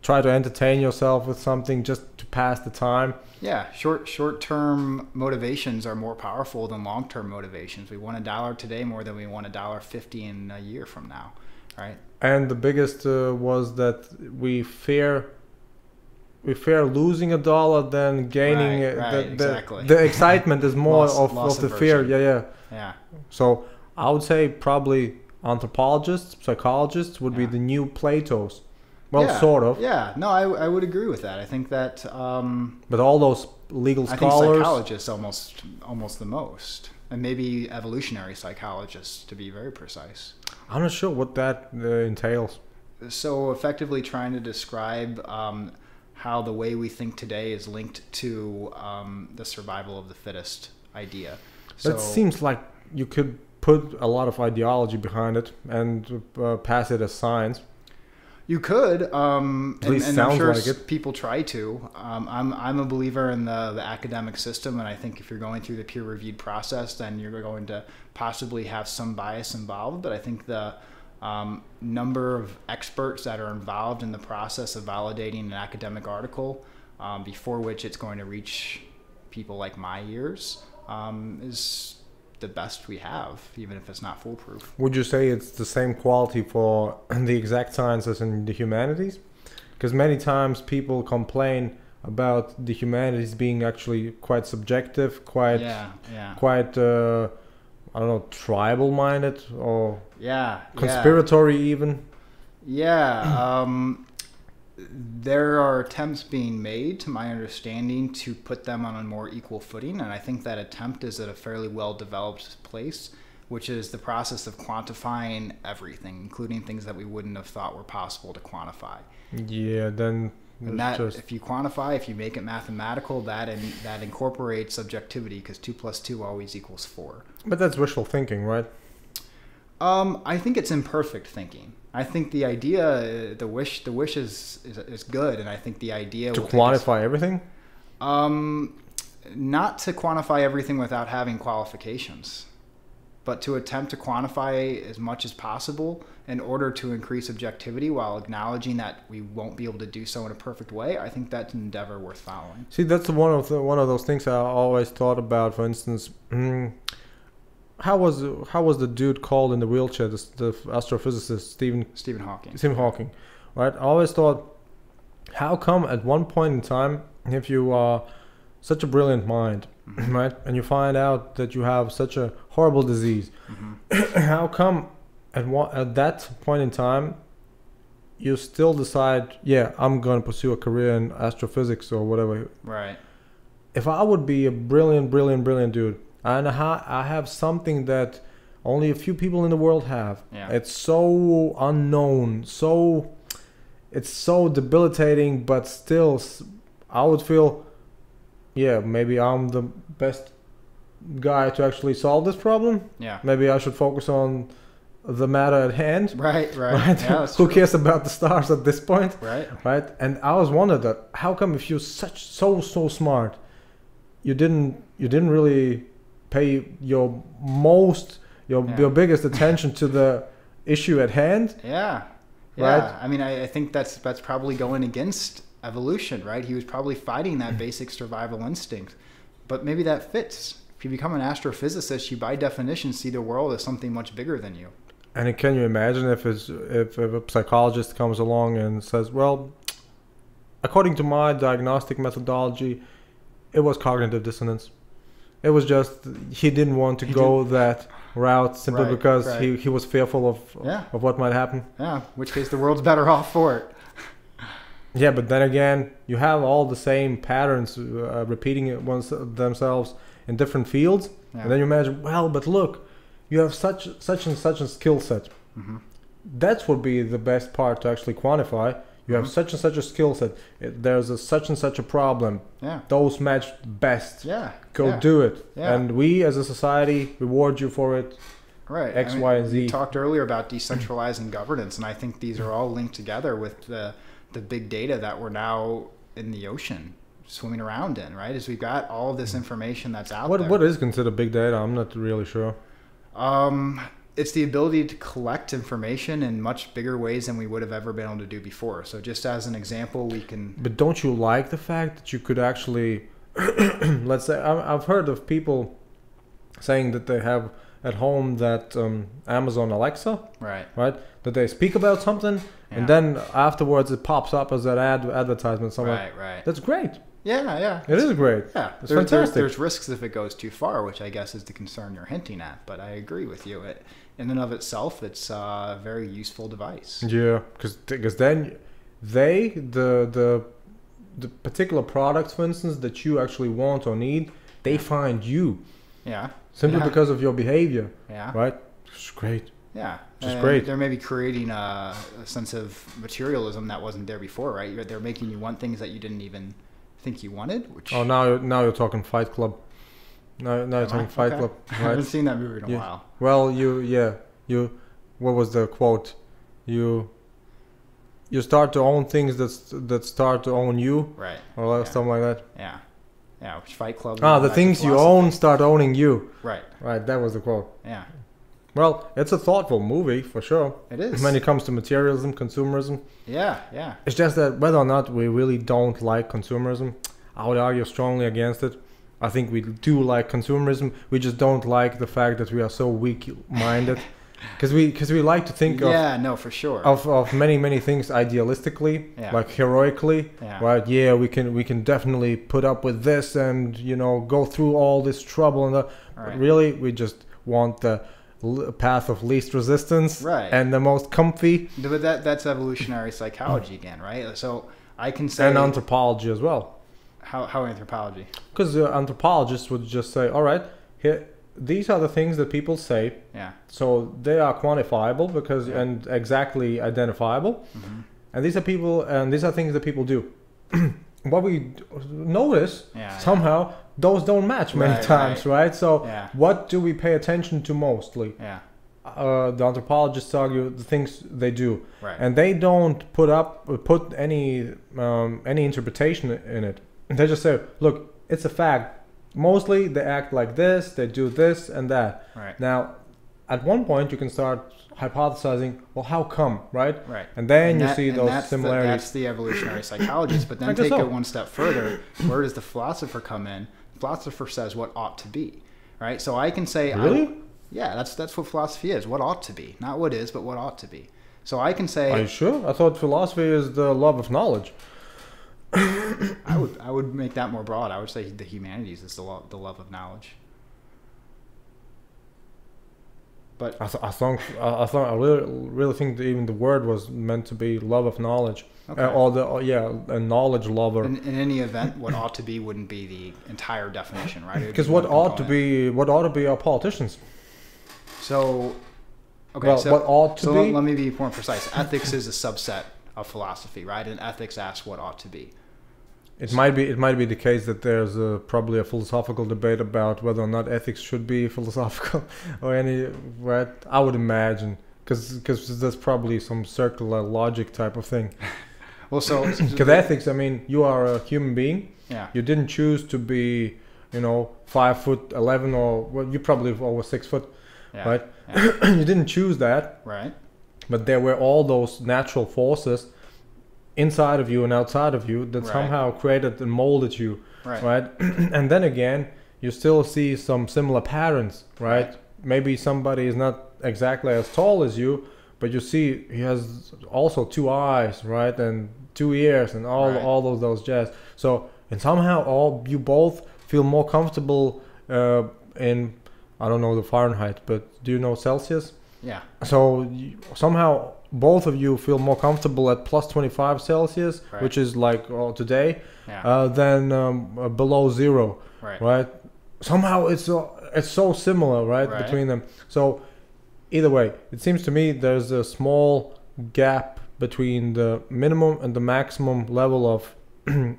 try to entertain yourself with something just to pass the time. Yeah, short-term motivations are more powerful than long-term motivations. We want $1 today more than we want $1.50 in a year from now, right? And the biggest was that we fear losing $1 than gaining. The excitement is more of the fear. Yeah. So I would say probably anthropologists, psychologists would be the new Plato's. Well, sort of. Yeah, no, I would agree with that. I think that... but all those legal scholars... I think psychologists almost the most. And maybe evolutionary psychologists, to be very precise. I'm not sure what that entails. So effectively trying to describe how the way we think today is linked to the survival of the fittest idea. So, that seems like you could put a lot of ideology behind it and pass it as science. You could, and I'm sure people try to. I'm a believer in the academic system, and I think if you're going through the peer-reviewed process, then you're going to possibly have some bias involved. But I think the number of experts that are involved in the process of validating an academic article before which it's going to reach people like my ears is the best we have, even if it's not foolproof. Would you say it's the same quality for the exact sciences and the humanities? Because many times people complain about the humanities being actually quite subjective, quite quite I don't know, tribal minded or conspiratory even. There are attempts being made, to my understanding, to put them on a more equal footing, and I think that attempt is at a fairly well-developed place, which is the process of quantifying everything, including things that we wouldn't have thought were possible to quantify. Yeah, then... And that, if you quantify, if you make it mathematical, that incorporates subjectivity, because 2 + 2 always equals 4. But that's wishful thinking, right? I think it's imperfect thinking. I think the idea, the wish is good, and I think the idea to quantify everything, not to quantify everything without having qualifications, but to attempt to quantify as much as possible in order to increase objectivity while acknowledging that we won't be able to do so in a perfect way. I think that's an endeavor worth following. See, that's one of those things I always thought about. For instance. How was the dude called in the wheelchair? The astrophysicist Stephen Hawking. Stephen Hawking, right? I always thought, how come at one point in time, if you are such a brilliant mind, right, and you find out that you have such a horrible disease, how come at that point in time, you still decide, yeah, I'm going to pursue a career in astrophysics or whatever? Right. If I would be a brilliant dude. And I have something that only a few people in the world have. Yeah. It's so unknown, it's so debilitating, but still I would feel, yeah, maybe I'm the best guy to actually solve this problem. Yeah. Maybe I should focus on the matter at hand. Right. Yeah, that's Who cares about the stars at this point? Right. And I always wondered that, how come if you're so smart, you didn't really pay your biggest attention to the issue at hand. Right. I mean, I think that's probably going against evolution, right? He was probably fighting that basic survival instinct, but maybe that fits. If you become an astrophysicist, you by definition see the world as something much bigger than you. And can you imagine if a psychologist comes along and says, well, according to my diagnostic methodology, it was cognitive dissonance. It was just he didn't want to go that route simply because he was fearful of what might happen. Yeah, in which case the world's better off for it. Yeah, but then again, you have all the same patterns repeating themselves in different fields. Yeah. And then you imagine, well, but look, you have such and such a skill set. That would be the best part to actually quantify. You have such and such a skill set. There's a such and such a problem. Yeah. Those match best. Yeah. Go do it. Yeah. And we as a society reward you for it. Right. X, Y, and Z. You talked earlier about decentralizing governance, and I think these are all linked together with the big data that we're now in the ocean swimming around in, right? As we've got all this information that's out there. What is considered big data? I'm not really sure. It's the ability to collect information in much bigger ways than we would have ever been able to do before. So just as an example, we can... But don't you like the fact that you could actually... let's say, I've heard of people saying that they have at home that Amazon Alexa, right? That they speak about something, and then afterwards it pops up as an advertisement somewhere. Right. That's great. Yeah. It is great. Yeah, it's fantastic. There's risks if it goes too far, which I guess is the concern you're hinting at. But I agree with you. It, in and of itself, it's a very useful device. Yeah, because then the particular product, for instance, that you actually want or need, they find you. Yeah. Simply because of your behavior. Yeah. Right. It's great. Yeah. Which is great. They're maybe creating a sense of materialism that wasn't there before, right? They're making you want things that you didn't even think you wanted. Which now you're talking Fight Club. Now you're talking Fight Club. Right? I haven't seen that movie in a while. Well, you. What was the quote? You start to own things that start to own you. Right. Or something like that. Yeah. Yeah. Which Fight Club? The things you own start owning you. Right. Right. That was the quote. Yeah. Well, it's a thoughtful movie for sure. It is. When it comes to materialism, consumerism. Yeah. It's just that whether or not we really don't like consumerism, I would argue strongly against it. I think we do like consumerism. We just don't like the fact that we are so weak-minded, because we like to think of many things idealistically, like heroically, right? Yeah, we can definitely put up with this and go through all this trouble and that. Right. But really, we just want the path of least resistance, right, and the most comfy. But that's evolutionary psychology again, right? So I can say, and anthropology as well. How anthropology? Because anthropologists would just say, all right, here, these are the things that people say. Yeah. So they are quantifiable and exactly identifiable. Mm-hmm. And these are people, and these are things that people do. What we notice somehow, those don't match many times, right? So what do we pay attention to mostly? Yeah. The anthropologists argue the things they do, right, and they don't put any interpretation in it. They just say, look, it's a fact. Mostly they act like this, they do this and that. Right. Now, at one point you can start hypothesizing, well, how come, right? Right. And then you see those similarities. That's the evolutionary psychologist, but then take it one step further. Where does the philosopher come in? The philosopher says what ought to be, right? So I can say... Really? That's what philosophy is, what ought to be. Not what is, but what ought to be. So I can say... Are you sure? I thought philosophy is the love of knowledge. I would make that more broad. I would say the humanities is the love of knowledge. But I really think that even the word was meant to be love of knowledge, a knowledge lover. In any event, what ought to be wouldn't be the entire definition, right? Because what ought to be are politicians. So, let me be more precise. Ethics is a subset of philosophy, right? And ethics asks what ought to be. It might be the case that there's probably a philosophical debate about whether or not ethics should be philosophical or any, right? I would imagine, because that's probably some circular logic type of thing. Well, so because ethics, I mean, you are a human being. Yeah. You didn't choose to be, 5'11" or you probably over 6 foot, right? Yeah. You didn't choose that, right? But there were all those natural forces inside of you and outside of you that somehow created and molded you, right? And then again, you still see some similar patterns, right? Maybe somebody is not exactly as tall as you, but you see he has also two eyes, right, and two ears and all of those jazz. So, and somehow you both feel more comfortable in, I don't know the Fahrenheit, but do you know Celsius? Yeah. So somehow both of you feel more comfortable at plus 25 Celsius, which is like today, than below zero, right? Somehow it's so similar, right, between them. So either way, it seems to me there's a small gap between the minimum and the maximum level of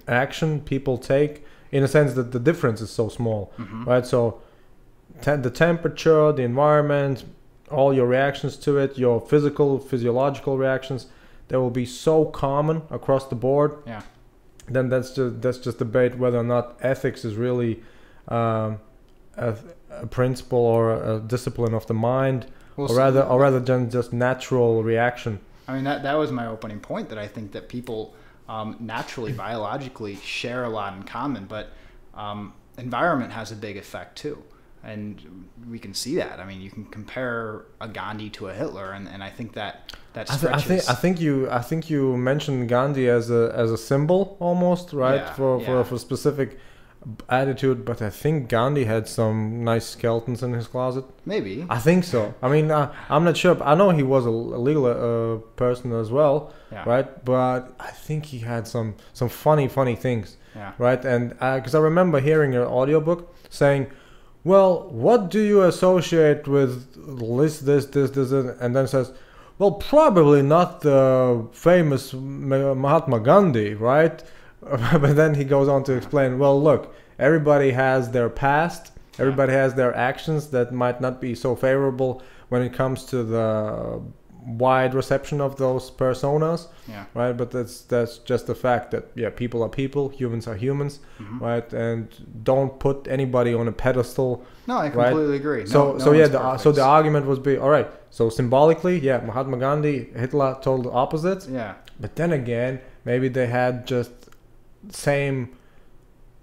action people take, in a sense that the difference is so small, right? So the temperature, the environment, all your reactions to it, your physical, physiological reactions, they will be so common across the board. Yeah. Then that's just debate whether or not ethics is really a principle or a discipline of the mind, or rather than just natural reaction. I mean, that was my opening point, that I think that people naturally, biologically share a lot in common, but environment has a big effect too. And we can see that. I mean, you can compare a Gandhi to a Hitler, and I think that stretches. I think you mentioned Gandhi as a symbol almost, right? Yeah, for a specific attitude, but I think Gandhi had some nice skeletons in his closet. Maybe. I think so. I mean, I'm not sure. But I know he was a legal person as well, yeah, right? But I think he had some funny things, yeah, right? And because I remember hearing an audiobook saying, well, what do you associate with this, and then says, well, probably not the famous Mahatma Gandhi, right? But then he goes on to explain, well, look, everybody has their past, everybody has their actions that might not be so favorable when it comes to the wide reception of those personas, yeah, right? But that's just the fact that, yeah, people are people, humans are humans, right? And don't put anybody on a pedestal. No, I completely agree. So the argument was, be all right, so symbolically, yeah, Mahatma Gandhi, Hitler, total opposites, yeah, but then again, maybe they had just same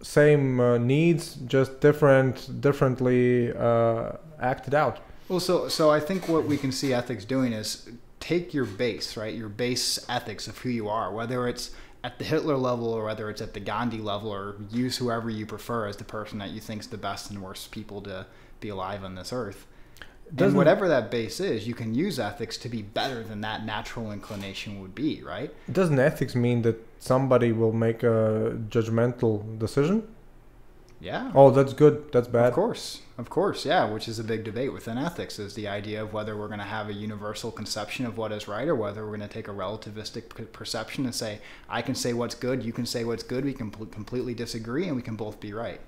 needs, just differently acted out. Well, so I think what we can see ethics doing is take your base, right? Your base ethics of who you are, whether it's at the Hitler level or whether it's at the Gandhi level, or use whoever you prefer as the person that you think's the best and worst people to be alive on this earth. And whatever that base is, you can use ethics to be better than that natural inclination would be, right? Doesn't ethics mean that somebody will make a judgmental decision? Yeah. Oh, that's good. That's bad. Of course. Yeah. Which is a big debate within ethics, is the idea of whether we're going to have a universal conception of what is right, or whether we're going to take a relativistic perception and say, I can say what's good, you can say what's good, we can completely disagree, and we can both be right.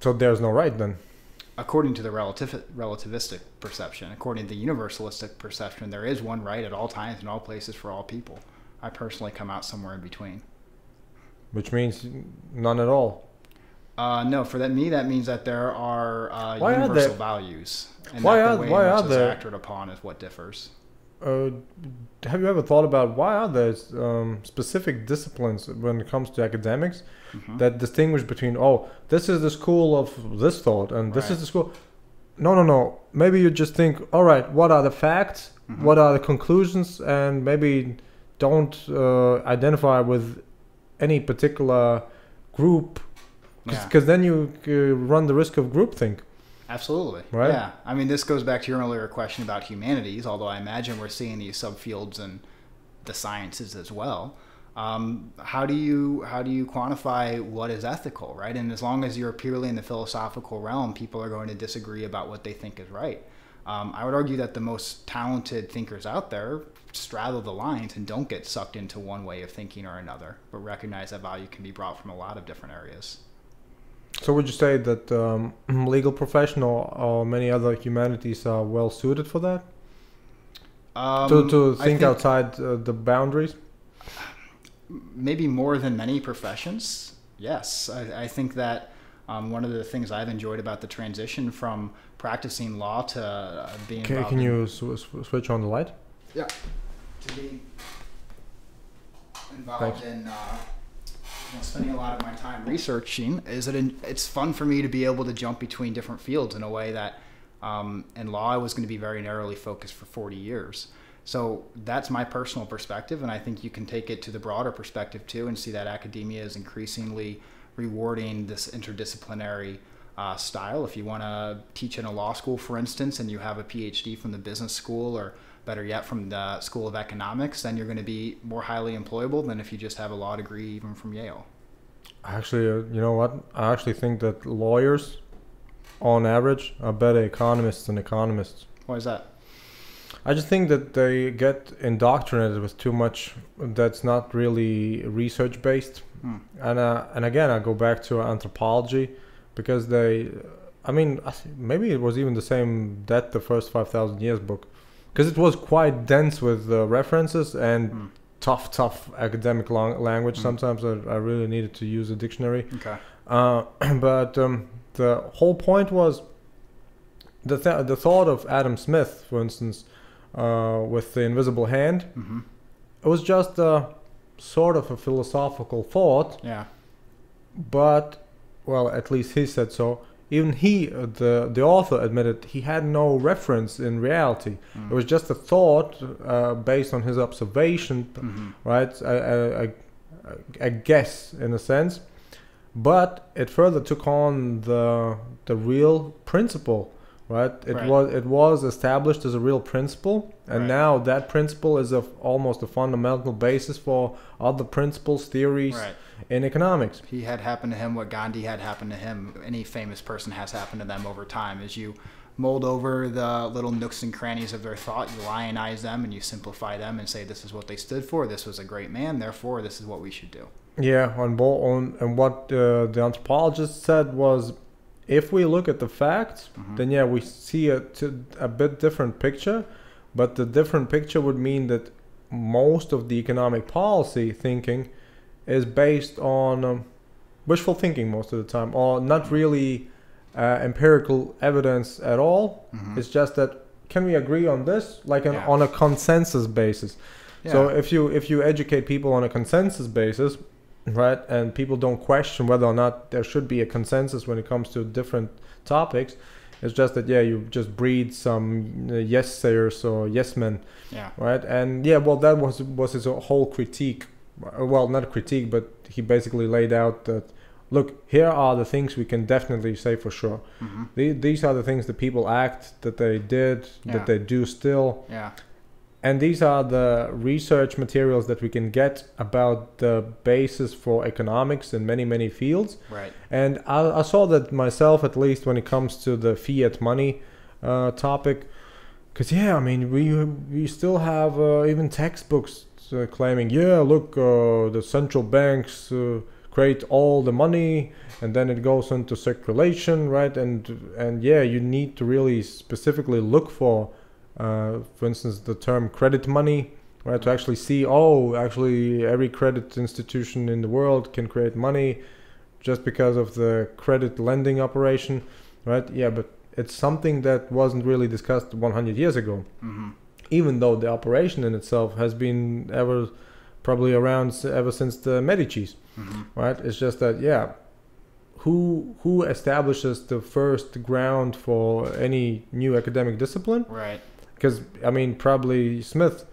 So there's no right then? According to the relativistic perception, according to the universalistic perception, there is one right at all times and all places for all people. I personally come out somewhere in between. Which means none at all. No, for me, that means that there are universal values, and that the way in which it's acted upon is what differs. Have you ever thought about why are there specific disciplines when it comes to academics that distinguish between, oh, this is the school of this thought and this is the school? No. Maybe you just think, all right, what are the facts? What are the conclusions? And maybe don't identify with any particular group, because then you run the risk of groupthink. Absolutely. Right? Yeah. I mean, this goes back to your earlier question about humanities, although I imagine we're seeing these subfields in the sciences as well. How do you quantify what is ethical, right? And as long as you're purely in the philosophical realm, people are going to disagree about what they think is right. I would argue that the most talented thinkers out there straddle the lines and don't get sucked into one way of thinking or another, but recognize that value can be brought from a lot of different areas. So would you say that legal profession or many other humanities are well suited for that? To think outside the boundaries? Maybe more than many professions, yes. I think that one of the things I've enjoyed about the transition from practicing law to being... Can you switch on the light? Yeah. To being involved in... spending a lot of my time researching, is that it's fun for me to be able to jump between different fields in a way that in law I was going to be very narrowly focused for 40 years. So that's my personal perspective, and I think you can take it to the broader perspective too and see that academia is increasingly rewarding this interdisciplinary style. If you want to teach in a law school, for instance, and you have a PhD from the business school, or better yet, from the School of Economics, then you're going to be more highly employable than if you just have a law degree even from Yale. Actually, you know what? I actually think that lawyers, on average, are better economists than economists. Why is that? I just think that they get indoctrinated with too much that's not really research based. Mm. And again, I go back to anthropology, because they, I mean, maybe it was even the same that the first 5,000 years book, because it was quite dense with references and tough academic language. Sometimes I really needed to use a dictionary. Okay. But the whole point was the thought of Adam Smith, for instance, with the invisible hand. Mm-hmm. It was just sort of a philosophical thought. Yeah. But, well, at least he said so. Even he, the author, admitted he had no reference in reality. Mm. It was just a thought based on his observation, right? I guess, in a sense. But it further took on the real principle, right? It was established as a real principle, and now that principle is almost a fundamental basis for other principles, theories, in economics. He had happened to him what Gandhi had happened to him. Any famous person has happened to them over time. As you mold over the little nooks and crannies of their thought, you lionize them and you simplify them and say this is what they stood for. This was a great man. Therefore, this is what we should do. Yeah, and what the anthropologist said was, if we look at the facts, then yeah, we see a bit different picture, but the different picture would mean that most of the economic policy thinking is based on wishful thinking most of the time, or not really empirical evidence at all. It's just that, can we agree on this, like on a consensus basis? Yeah. So if you educate people on a consensus basis, right, and people don't question whether or not there should be a consensus when it comes to different topics, it's just that, yeah, you just breed some yes sayers or yes men, right? And yeah, well, that was his whole critique. Well, not a critique, but he basically laid out that, look, here are the things we can definitely say for sure. These are the things that people act, that they did, that they do still. Yeah. And these are the research materials that we can get about the basis for economics in many, many fields. Right. And I saw that myself, at least when it comes to the fiat money topic. Because, yeah, I mean, we still have even textbooks claiming, yeah, look, the central banks create all the money and then it goes into circulation, right? And yeah, you need to really specifically look for instance, the term credit money, right? To actually see, oh, actually every credit institution in the world can create money just because of the credit lending operation, right? Yeah, but it's something that wasn't really discussed 100 years ago, even though the operation in itself has been probably around ever since the Medicis, right? It's just that, yeah, who establishes the first ground for any new academic discipline? Right. Because, I mean, probably Smith,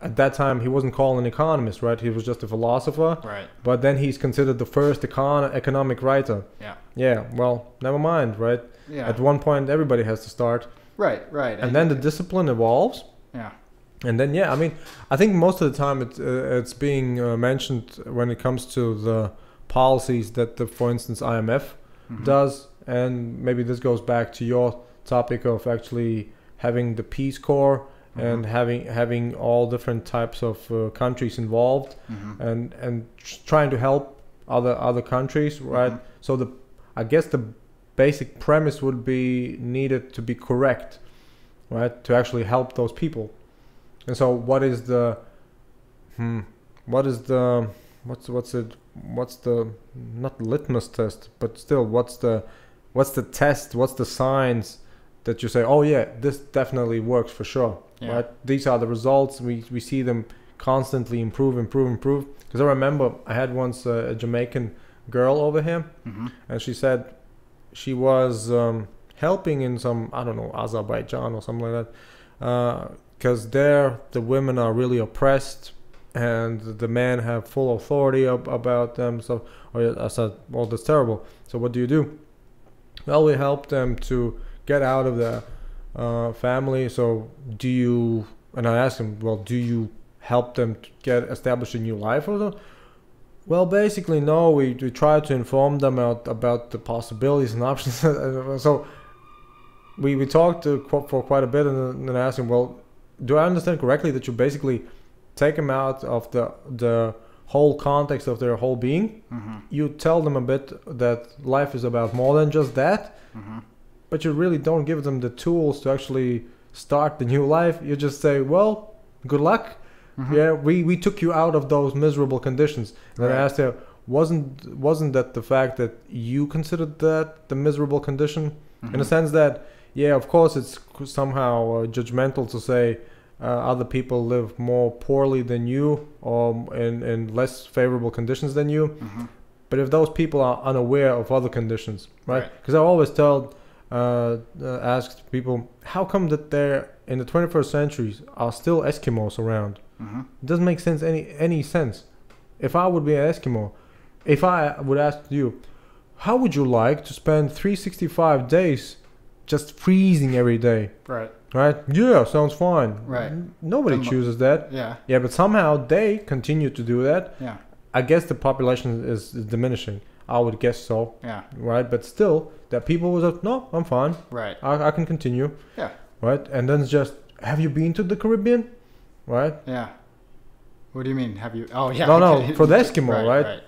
at that time, he wasn't called an economist, right? He was just a philosopher. Right. But then he's considered the first economic writer. Yeah. Yeah, well, never mind, right? Yeah. At one point, everybody has to start. Right, right. And then the discipline evolves. Yeah. And then, yeah, I mean, I think most of the time it's being mentioned when it comes to the policies that, for instance, IMF does. And maybe this goes back to your topic of actually having the Peace Corps and having all different types of countries involved and trying to help other countries, right? So I guess the basic premise would be needed to be correct, right? To actually help those people. And so what's the not litmus test, but still what's the test, what's the signs that you say, oh yeah, this definitely works for sure, right? These are the results. We see them constantly improve. Because I remember I had once a Jamaican girl over here, and she said she was helping in some, I don't know, Azerbaijan or something like that, because there the women are really oppressed and the men have full authority about them. So I said, well, that's terrible. So what do you do? Well, we help them to get out of the family. So do you, and I asked him, well, do you help them to establish a new life or something? Well, basically, no, we try to inform them about the possibilities and options. So we talked for quite a bit, and then I asked him, well, do I understand correctly that you basically take them out of the whole context of their whole being? Mm-hmm. You tell them a bit that life is about more than just that, mm-hmm. but you really don't give them the tools to actually start the new life. You just say, well, good luck. Mm-hmm. Yeah, we took you out of those miserable conditions. And then I asked her, wasn't that the fact that you considered that the miserable condition? Mm-hmm. In the sense that, yeah, of course, it's somehow judgmental to say other people live more poorly than you, or in less favorable conditions than you. Mm-hmm. But if those people are unaware of other conditions, right? Because I always asked people, how come that they're in the 21st century are still Eskimos around? Mm-hmm. It doesn't make sense any sense. If I would be an Eskimo, if I would ask you, how would you like to spend 365 days just freezing every day? Right. Right? Yeah, sounds fine. Right. Nobody chooses that. Yeah. Yeah, but somehow they continue to do that. Yeah. I guess the population is diminishing. I would guess so. Yeah. Right? But still, that people was like, no, I'm fine. Right. I can continue. Yeah. Right? And then it's just, have you been to the Caribbean? Right? Yeah. What do you mean? Have you? Oh, yeah. No, no. For the Eskimo, right?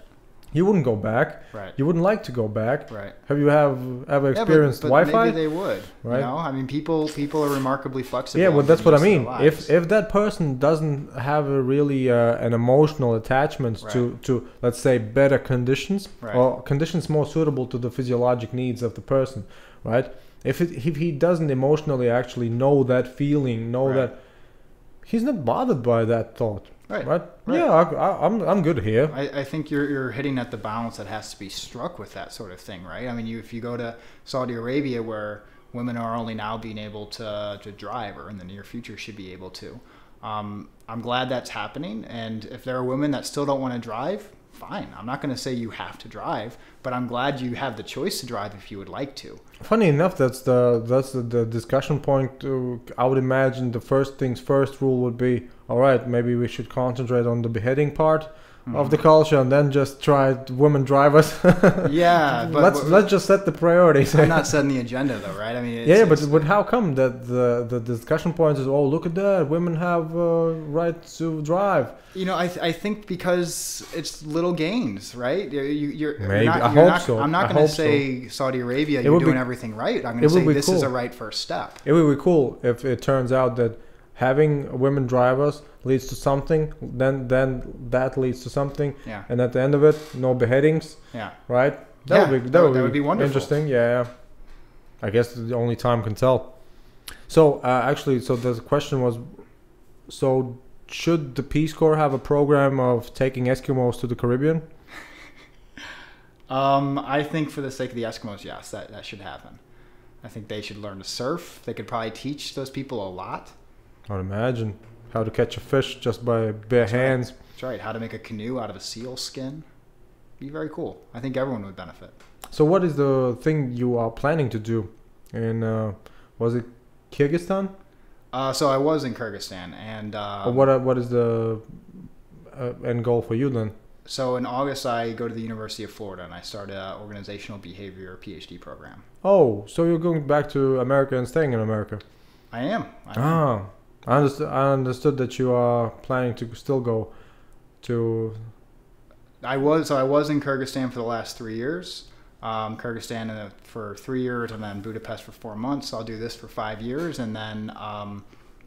You wouldn't go back. Right. You wouldn't like to go back. Right. Have you ever experienced Wi-Fi? Maybe they would. Right. You know? I mean, people are remarkably flexible. Yeah, well, that's what I mean. If that person doesn't have a really an emotional attachment to let's say better conditions or conditions more suitable to the physiologic needs of the person, right? If he doesn't emotionally actually know that feeling, that he's not bothered by that thought. Right. Yeah, I'm good here. I think you're hitting at the balance that has to be struck with that sort of thing, right? I mean, if you go to Saudi Arabia, where women are only now being able to drive, or in the near future should be able to, I'm glad that's happening. And if there are women that still don't want to drive, fine. I'm not going to say you have to drive, but I'm glad you have the choice to drive if you would like to. Funny enough, that's the discussion point. I would imagine the first things first rule would be, all right, maybe we should concentrate on the beheading part of the culture, and then just try women drivers. Yeah, but let's just set the priorities. I'm not setting the agenda, though, right? I mean, but how come that the discussion point is, oh, look at that, women have right to drive? You know, I think because it's little gains, right? I hope so. I'm not going to say Saudi Arabia, you're doing everything right. I'm going to say this is a right first step. It would be cool if it turns out that having women drivers leads to something, then that leads to something, and at the end of it, no beheadings, right? That would be wonderful. Interesting, yeah. I guess the only time can tell. So so the question was, so should the Peace Corps have a program of taking Eskimos to the Caribbean? I think for the sake of the Eskimos, yes, that should happen. I think they should learn to surf. They could probably teach those people a lot. I would imagine how to catch a fish just by bare hands. That's right. How to make a canoe out of a seal skin. Be very cool. I think everyone would benefit. So what is the thing you are planning to do in, was it Kyrgyzstan? So I was in Kyrgyzstan. And what is the end goal for you then? So in August, I go to the University of Florida and I start an organizational behavior PhD program. Oh, so you're going back to America and staying in America? I am. I understood that you are planning to still go to... I was in Kyrgyzstan for the last 3 years. Kyrgyzstan for 3 years, and then Budapest for 4 months. I'll do this for 5 years, and then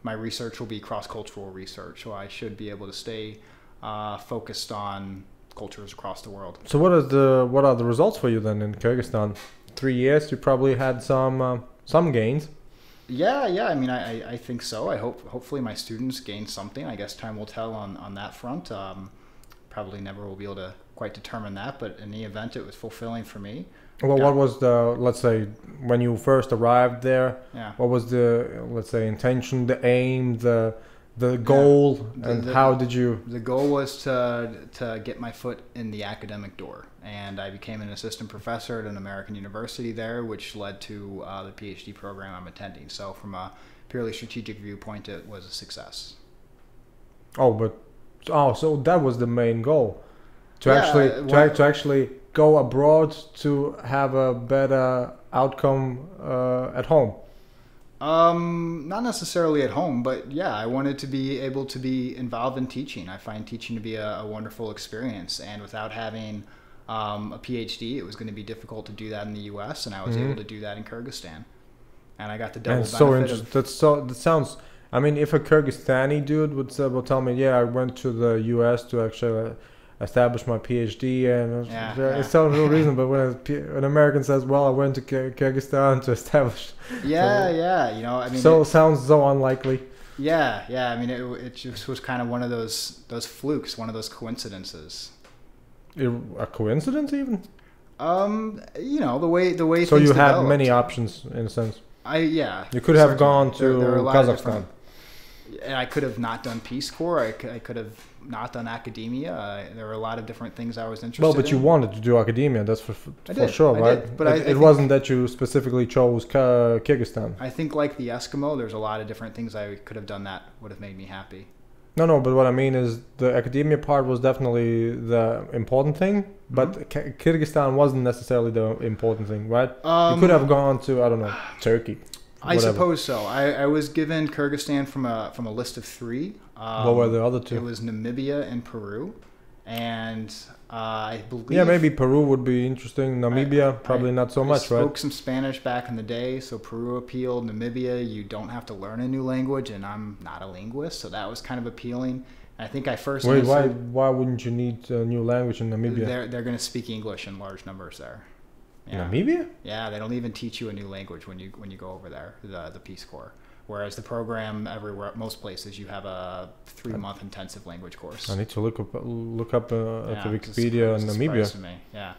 my research will be cross-cultural research. So I should be able to stay focused on cultures across the world. So what are the results for you then in Kyrgyzstan? 3 years, you probably had some gains. Yeah. I mean, I think so. I hopefully my students gain something. I guess time will tell on that front. Probably never will be able to quite determine that, but in the event, it was fulfilling for me. Well, what was the, let's say, when you first arrived there, what was the, let's say, intention, the aim, the goal, and how did you... The goal was to get my foot in the academic door, and I became an assistant professor at an American university there, which led to the PhD program I'm attending. So from a purely strategic viewpoint, it was a success. So that was the main goal, to actually go abroad to have a better outcome at home. Not necessarily at home, but yeah, I wanted to be able to be involved in teaching. I find teaching to be a wonderful experience, and without having a PhD, it was going to be difficult to do that in the U.S., and I was able to do that in Kyrgyzstan. And I got the double benefit of... That's so, that sounds... I mean, if a Kyrgyzstani dude would tell me, yeah, I went to the U.S. to actually establish my PhD, and it sounds real reasonable. But when an American says, well, I went to Kyrgyzstan to establish... You know, I mean... So it sounds so unlikely. Yeah, yeah. I mean, it just was kind of one of those flukes, one of those coincidences. A coincidence even? You know, the way so you had many options, in a sense. You could have gone to Kazakhstan. And I could have not done Peace Corps. I could have not done academia. There were a lot of different things I was interested in. Well, but you wanted to do academia. That's for sure, right? But it wasn't that you specifically chose Kyrgyzstan. I think like the Eskimo, there's a lot of different things I could have done that would have made me happy. No, but what I mean is the academia part was definitely the important thing, but Kyrgyzstan wasn't necessarily the important thing, right? You could have gone to, I don't know, Turkey. Whatever. I suppose so. I was given Kyrgyzstan from a list of three. What were the other two? It was Namibia and Peru, and I believe... Yeah, maybe Peru would be interesting. Namibia, probably not so much, right? I spoke some Spanish back in the day, so Peru appealed. Namibia, you don't have to learn a new language, and I'm not a linguist, so that was kind of appealing. And I think I first... Wait, why wouldn't you need a new language in Namibia? They're going to speak English in large numbers there. Yeah. Namibia? Yeah, they don't even teach you a new language when you go over there, the Peace Corps. Whereas the program everywhere, most places, you have a 3-month intensive language course. I need to look up at the Wikipedia in Namibia. Yeah,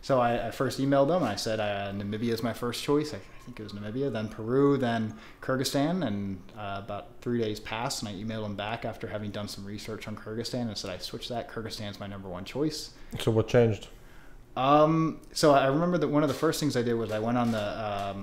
so I first emailed them. And I said Namibia is my first choice. I think it was Namibia, then Peru, then Kyrgyzstan. And about 3 days passed, and I emailed them back after having done some research on Kyrgyzstan, and I said I switched that. Kyrgyzstan's my number one choice. So what changed? So I remember that one of the first things I did was I went on the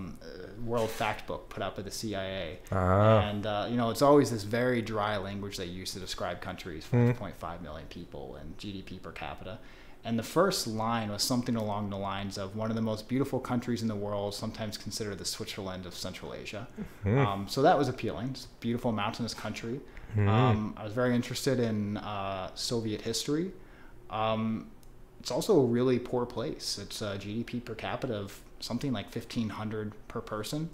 World Factbook put out by the CIA. And, you know, it's always this very dry language they use to describe countries, 4.5 million people and GDP per capita. And the first line was something along the lines of one of the most beautiful countries in the world, sometimes considered the Switzerland of Central Asia. So that was appealing. It's a beautiful mountainous country. I was very interested in Soviet history. It's also a really poor place. It's a GDP per capita of something like $1,500 per person.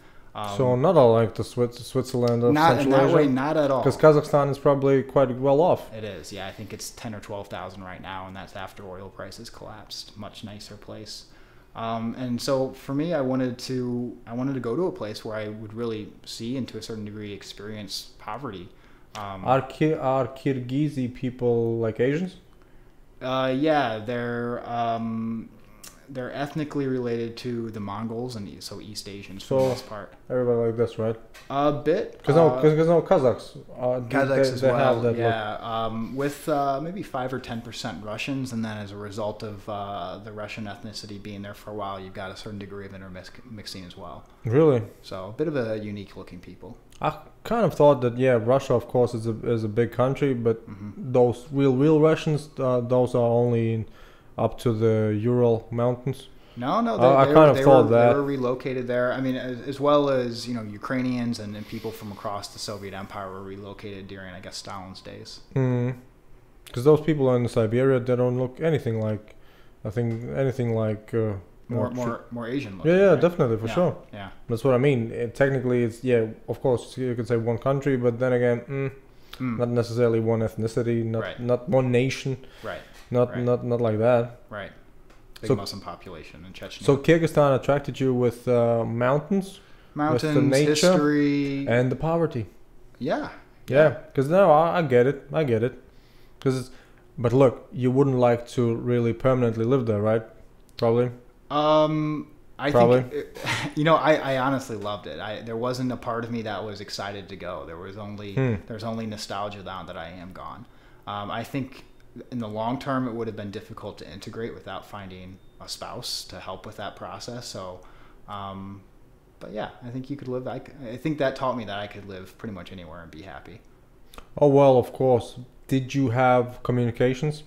So not all like the Switzerland of Central Asia? Not in that way, not at all. Because Kazakhstan is probably quite well off. It is, yeah. I think it's 10 or 12,000 right now, and that's after oil prices collapsed. Much nicer place. And so for me, I wanted to go to a place where I would really see and to a certain degree experience poverty. Are Kyrgyz people like Asians? Yeah, they're ethnically related to the Mongols and so East Asians for the most part. Everybody like this, right? A bit. Because no Kazakhs. Kazakhs as well. Have that with maybe 5 or 10% Russians, and then as a result of the Russian ethnicity being there for a while, you've got a certain degree of intermixing as well. Really? So a bit of a unique looking people. I kind of thought that, yeah, Russia, of course, is a big country, but those real Russians, those are only up to the Ural Mountains. No, they were relocated there. I mean, as well as, you know, Ukrainians and people from across the Soviet Empire were relocated during, I guess, Stalin's days. Because those people in Siberia, they don't look anything like, I think, anything like... More Asian looking. Yeah, right? Definitely, for sure. Yeah, that's what I mean. Technically, it's of course, you could say one country, but then again, not necessarily one ethnicity, not one nation, not like that. Right. Big Muslim population in Chechnya. So Kyrgyzstan attracted you with mountains, with the nature, history, and the poverty. Yeah. Because now I get it. But look, you wouldn't like to really permanently live there, right? Probably. I honestly loved it. There wasn't a part of me that was excited to go. There's only nostalgia now that I am gone. I think in the long term it would have been difficult to integrate without finding a spouse to help with that process. So, but yeah, I think you could live. I think that taught me that I could live pretty much anywhere and be happy. Oh well, of course. Did you have communications?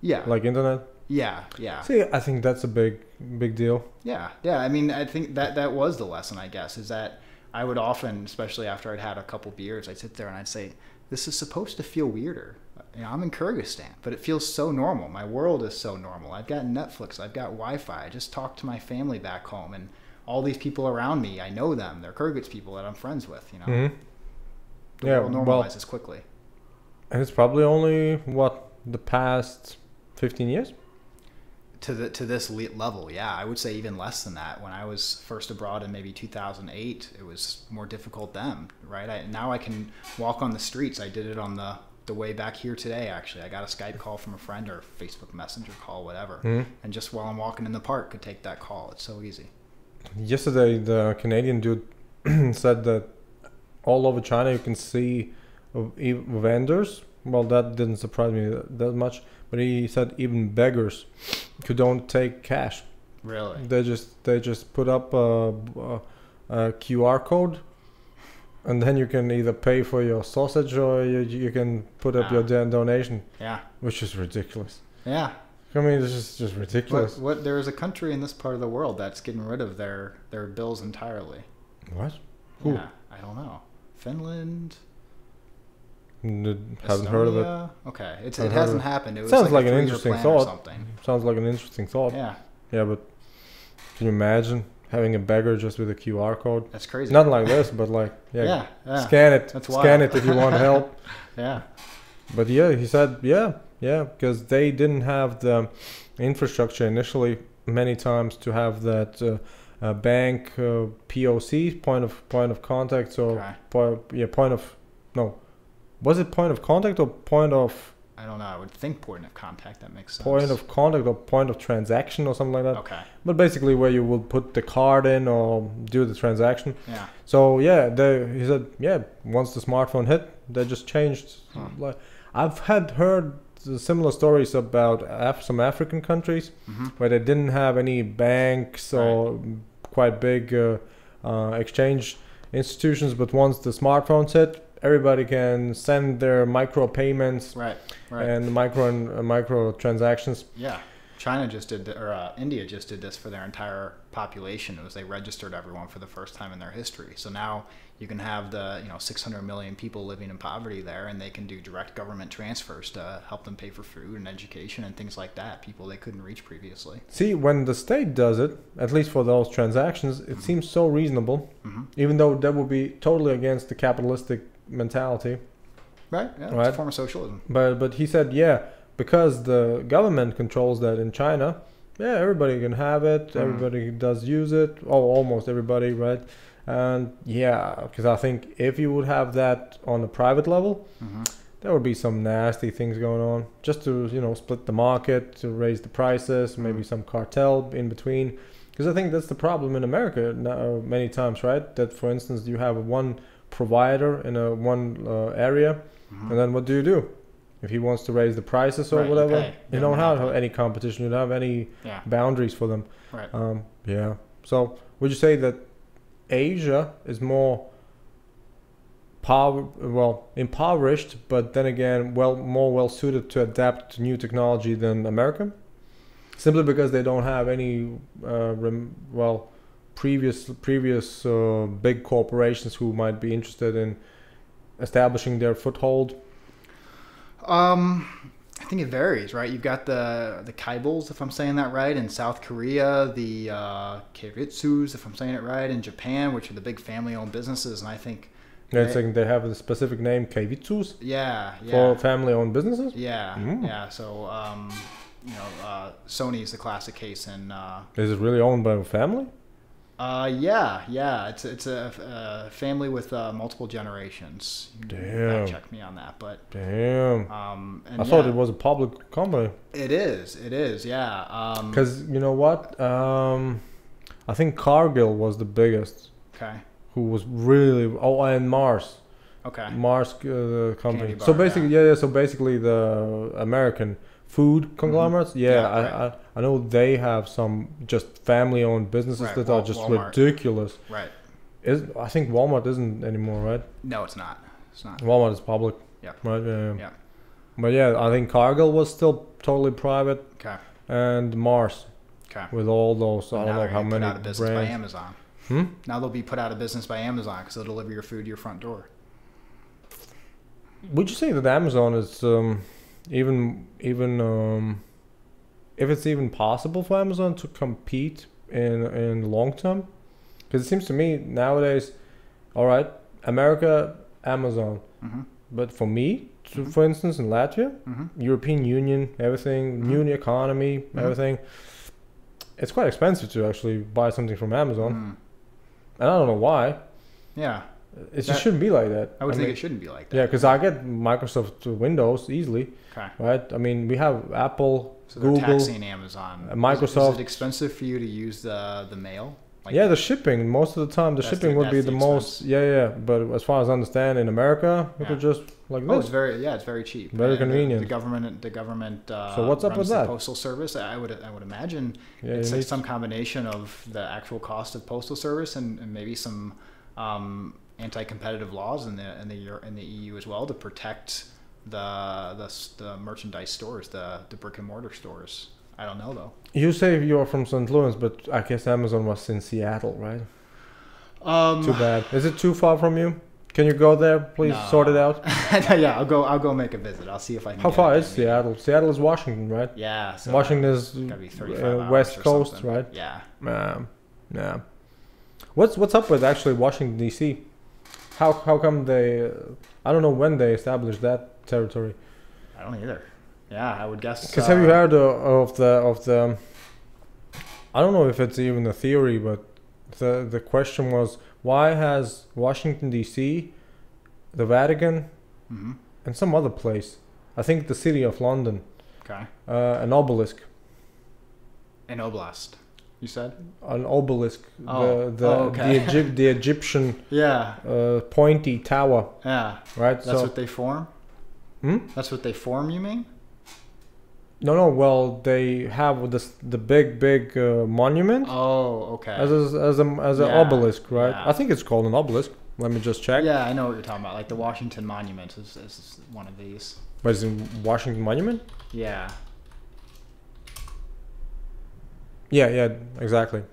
Yeah. Like internet. Yeah. See, I think that's a big deal. Yeah. I mean, I think that was the lesson, I guess, is that I would often, especially after I'd had a couple beers, I'd sit there and I'd say, this is supposed to feel weirder. You know, I'm in Kyrgyzstan, but it feels so normal. My world is so normal. I've got Netflix. I've got Wi-Fi. I just talked to my family back home, and all these people around me, I know them. They're Kyrgyz people that I'm friends with, you know. Mm-hmm. The world normalizes quickly. And it's probably only, what, the past 15 years? To this level, yeah. I would say even less than that. When I was first abroad in maybe 2008, it was more difficult then, right? Now I can walk on the streets. I did it on the way back here today, actually. I got a Skype call from a friend or a Facebook Messenger call, whatever. Mm-hmm. And just while I'm walking in the park, could take that call. It's so easy. Yesterday, the Canadian dude said that all over China you can see vendors. Well, that didn't surprise me that much. But he said even beggars who don't take cash. Really? They just put up a QR code, and then you can either pay for your sausage or you can put up your donation. Yeah. Which is ridiculous. Yeah. I mean, this is just ridiculous. What there is a country in this part of the world that's getting rid of their bills entirely. What? Who? Yeah, I don't know. Finland. Haven't heard of it. Okay, it hasn't happened. It sounds like an interesting thought. Sounds like an interesting thought. Yeah. Yeah, but can you imagine having a beggar just with a QR code? That's crazy. Not like this, but like yeah. Scan it. That's wild. Scan it if you want help. Yeah. But yeah, he said yeah, because they didn't have the infrastructure initially many times to have that bank POC, point of contact, or okay. Was it point of contact or point of? I don't know. I would think point of contact. That makes sense. Point of contact or point of transaction or something like that. Okay. But basically, where you will put the card in or do the transaction. Yeah. So yeah, he said once the smartphone hit, they just changed. Like, I've heard similar stories about some African countries where they didn't have any banks or quite big exchange institutions, but once the smartphones hit, everybody can send their micro payments and micro transactions. Yeah, China just did, or India just did this for their entire population. It was they registered everyone for the first time in their history. So now you can have the 600 million people living in poverty there, and they can do direct government transfers to help them pay for food and education and things like that. People they couldn't reach previously. See, when the state does it, at least for those transactions, it seems so reasonable, even though that would be totally against the capitalistic mentality. Right. Yeah, it's a form of socialism. But he said because the government controls that in China. Yeah, everybody can have it. Everybody does use it. Oh, almost everybody, right? And yeah, because I think if you would have that on a private level, there would be some nasty things going on. Just to split the market, to raise the prices, maybe some cartel in between. Because I think that's the problem in America many times, right? That for instance, you have one provider in one area, and then what do you do? If he wants to raise the prices or whatever, you don't have any competition. You don't have any boundaries for them. Right. So would you say that Asia is more impoverished, but then again, more well suited to adapt to new technology than America, simply because they don't have any previous big corporations who might be interested in establishing their foothold? I think it varies, right? You've got the Kaibals, if I'm saying that right, in South Korea, the Keiritsus, if I'm saying it right, in Japan, which are the big family-owned businesses, and I think... they have a specific name, Keiritsus? Yeah, yeah. For family-owned businesses? Yeah, yeah, so, Sony is the classic case in... Is it really owned by a family? Yeah. It's a family with multiple generations. Damn. Check me on that, but damn. I thought it was a public company. It is. Yeah. Because you know what? I think Cargill was the biggest. Okay. Who was really? Oh, and Mars. Okay. Mars company. Bar, so basically, So basically, the American food conglomerates, I know they have some just family-owned businesses that are just Walmart. Ridiculous. Right. I think Walmart isn't anymore, right? No, it's not. It's not. Walmart is public. Yeah. Right. Yeah. But yeah, I think Cargill was still totally private. Okay. And Mars. Okay. With all those, I don't know how many brands. Now they're getting put out of business by Amazon. Now they'll be put out of business by Amazon because they'll deliver your food to your front door. Would you say that Amazon is if it's even possible for Amazon to compete in long term? Because it seems to me nowadays, all right, America, Amazon, but for me, for instance, in Latvia, European Union, everything, new economy, everything, it's quite expensive to actually buy something from Amazon, and I don't know why. Yeah. It just shouldn't be like that. I mean, it shouldn't be like that. Yeah, because I get Microsoft Windows easily. Okay. Right? I mean, we have Apple, so Google, taxing Amazon, Microsoft. Is it expensive for you to use the mail? Like the shipping. Most of the time, the shipping would be the most. Yeah. But as far as I understand, in America, we could just like this. Oh, it's very it's very cheap. Very convenient. The government. So what's up with that? Postal service. I would imagine it's like some combination of the actual cost of postal service and maybe some. Anti-competitive laws in the EU as well to protect the merchandise stores, the brick and mortar stores. I don't know though. You say you're from St. Louis, but I guess Amazon was in Seattle, right? Too bad. Is it too far from you? Can you go there, please? No. Sort it out. Yeah, I'll go make a visit. I'll see if I can. How far is Seattle? Seattle is Washington, right? Yeah. So Washington is gotta be 35 hours West Coast, something. Right? Yeah. Yeah. What's up with actually Washington D.C.? How come they... I don't know when they established that territory. I don't either. Yeah, I would guess... Because have you heard of the... I don't know if it's even a theory, but the question was, why has Washington, D.C., the Vatican, and some other place, I think the city of London, an obelisk? An oblast. You said an obelisk, the Egyptian pointy tower. Yeah, right. That's what they form. That's what they form. You mean? No. Well, they have the big monument. Oh, okay. As an obelisk, right? Yeah. I think it's called an obelisk. Let me just check. Yeah, I know what you're talking about. Like the Washington Monument is one of these. But is it Washington Monument? Yeah. Yeah, exactly.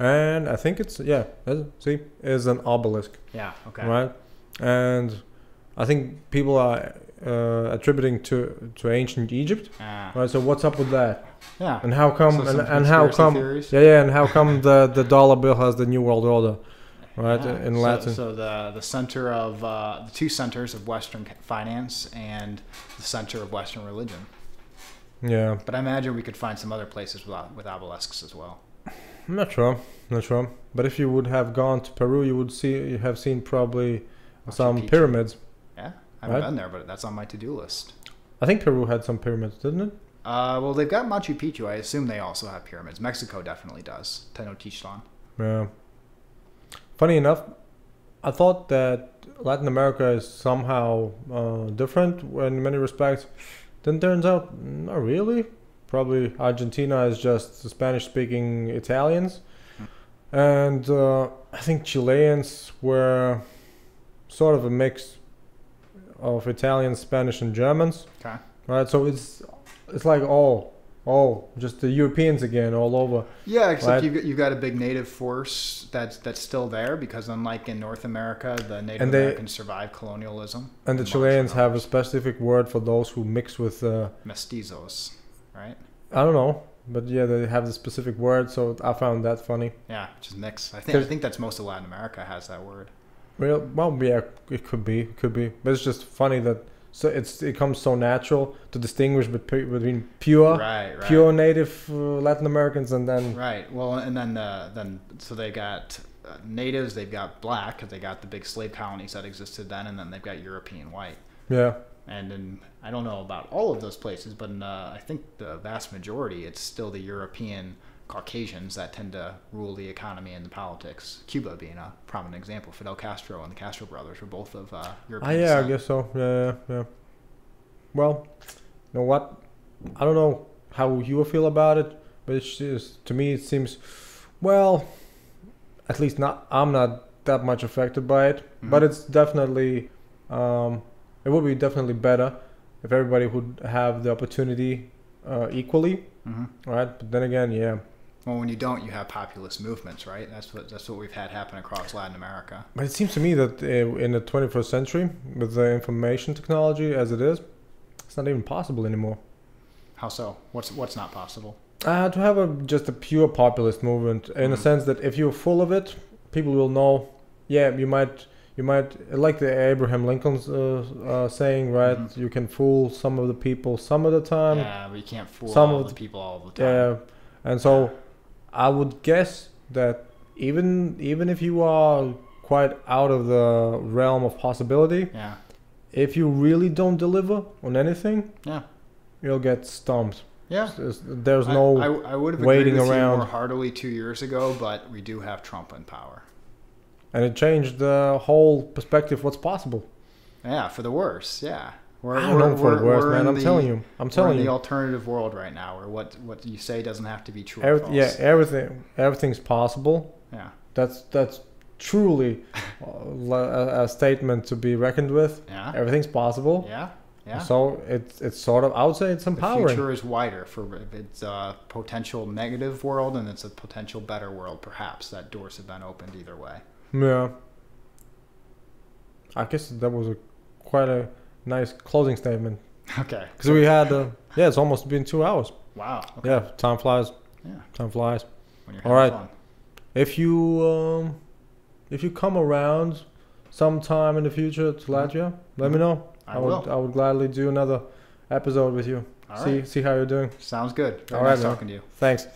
And I think it's, see, is an obelisk. Yeah, okay. Right? And I think people are attributing to ancient Egypt. Right? So what's up with that? Yeah. And how come, so theories? And how come the dollar bill has the New World Order, right, in Latin? So the center of, the two centers of Western finance and the center of Western religion. Yeah, but I imagine we could find some other places with obelisks as well. Not sure. But if you would have gone to Peru, you have seen probably some pyramids. Yeah, I haven't been there, but that's on my to-do list. I think Peru had some pyramids, didn't it? Well, they've got Machu Picchu. I assume they also have pyramids. Mexico definitely does. Tenochtitlan. Yeah. Funny enough, I thought that Latin America is somehow different in many respects. Then turns out, not really. Probably Argentina is just Spanish-speaking Italians. And I think Chileans were sort of a mix of Italians, Spanish, and Germans. Okay. Right, so it's like just the Europeans again all over. Yeah, except you've got a big native force that's still there because unlike in North America, the Native Americans survived colonialism. And the Chileans have a specific word for those who mix with... mestizos, right? I don't know, but yeah, they have the specific word, so I found that funny. Yeah, just mix. I think that's most of Latin America has that word. Well, yeah, it could be. But it's just funny that... So it comes so natural to distinguish between pure native Latin Americans and then so they got natives, they've got black because they got the big slave colonies that existed then, and then they've got European white. Yeah, and then I don't know about all of those places, but in, I think the vast majority it's still the European Caucasians that tend to rule the economy and the politics. Cuba being a prominent example. Fidel Castro and the Castro brothers were both of European descent. I guess so. Yeah. Well, you know what? I don't know how you will feel about it, but it's just, to me it seems, well, at least I'm not that much affected by it. But it's definitely, it would be definitely better if everybody would have the opportunity equally. Right? But then again, yeah. Well, when you don't, you have populist movements, right? That's what we've had happen across Latin America. But it seems to me that in the 21st century, with the information technology as it is, it's not even possible anymore. How so? What's not possible? To have just a pure populist movement, in a sense that if you're full of it, people will know. Yeah, you might like the Abraham Lincoln's saying, right? Mm-hmm. You can fool some of the people some of the time. Yeah, but you can't fool all the people all the time. Yeah, and so. I would guess that even if you are quite out of the realm of possibility, yeah, if you really don't deliver on anything, yeah, you'll get stumped. Yeah, there's no I would have waiting agreed with around you more heartily 2 years ago, but we do have Trump in power, and it changed the whole perspective of what's possible. Yeah, for the worse. Yeah. We're, man. I'm telling you. The alternative world right now, or what you say doesn't have to be true. Yeah, everything's possible. Yeah, that's truly a statement to be reckoned with. Yeah, everything's possible. Yeah, yeah. So it's sort of, I would say, it's empowering. The future is wider for it's a potential negative world, and it's a potential better world. Perhaps that doors have been opened either way. Yeah. I guess that was quite a nice closing statement. Okay. Because we had, yeah, it's almost been 2 hours. Wow. Okay. Yeah, time flies. Yeah. Time flies. When you're having fun. If you come around sometime in the future to Latvia, let me know. I would gladly do another episode with you. All right. See how you're doing. Sounds good. All right, nice talking to you. Thanks.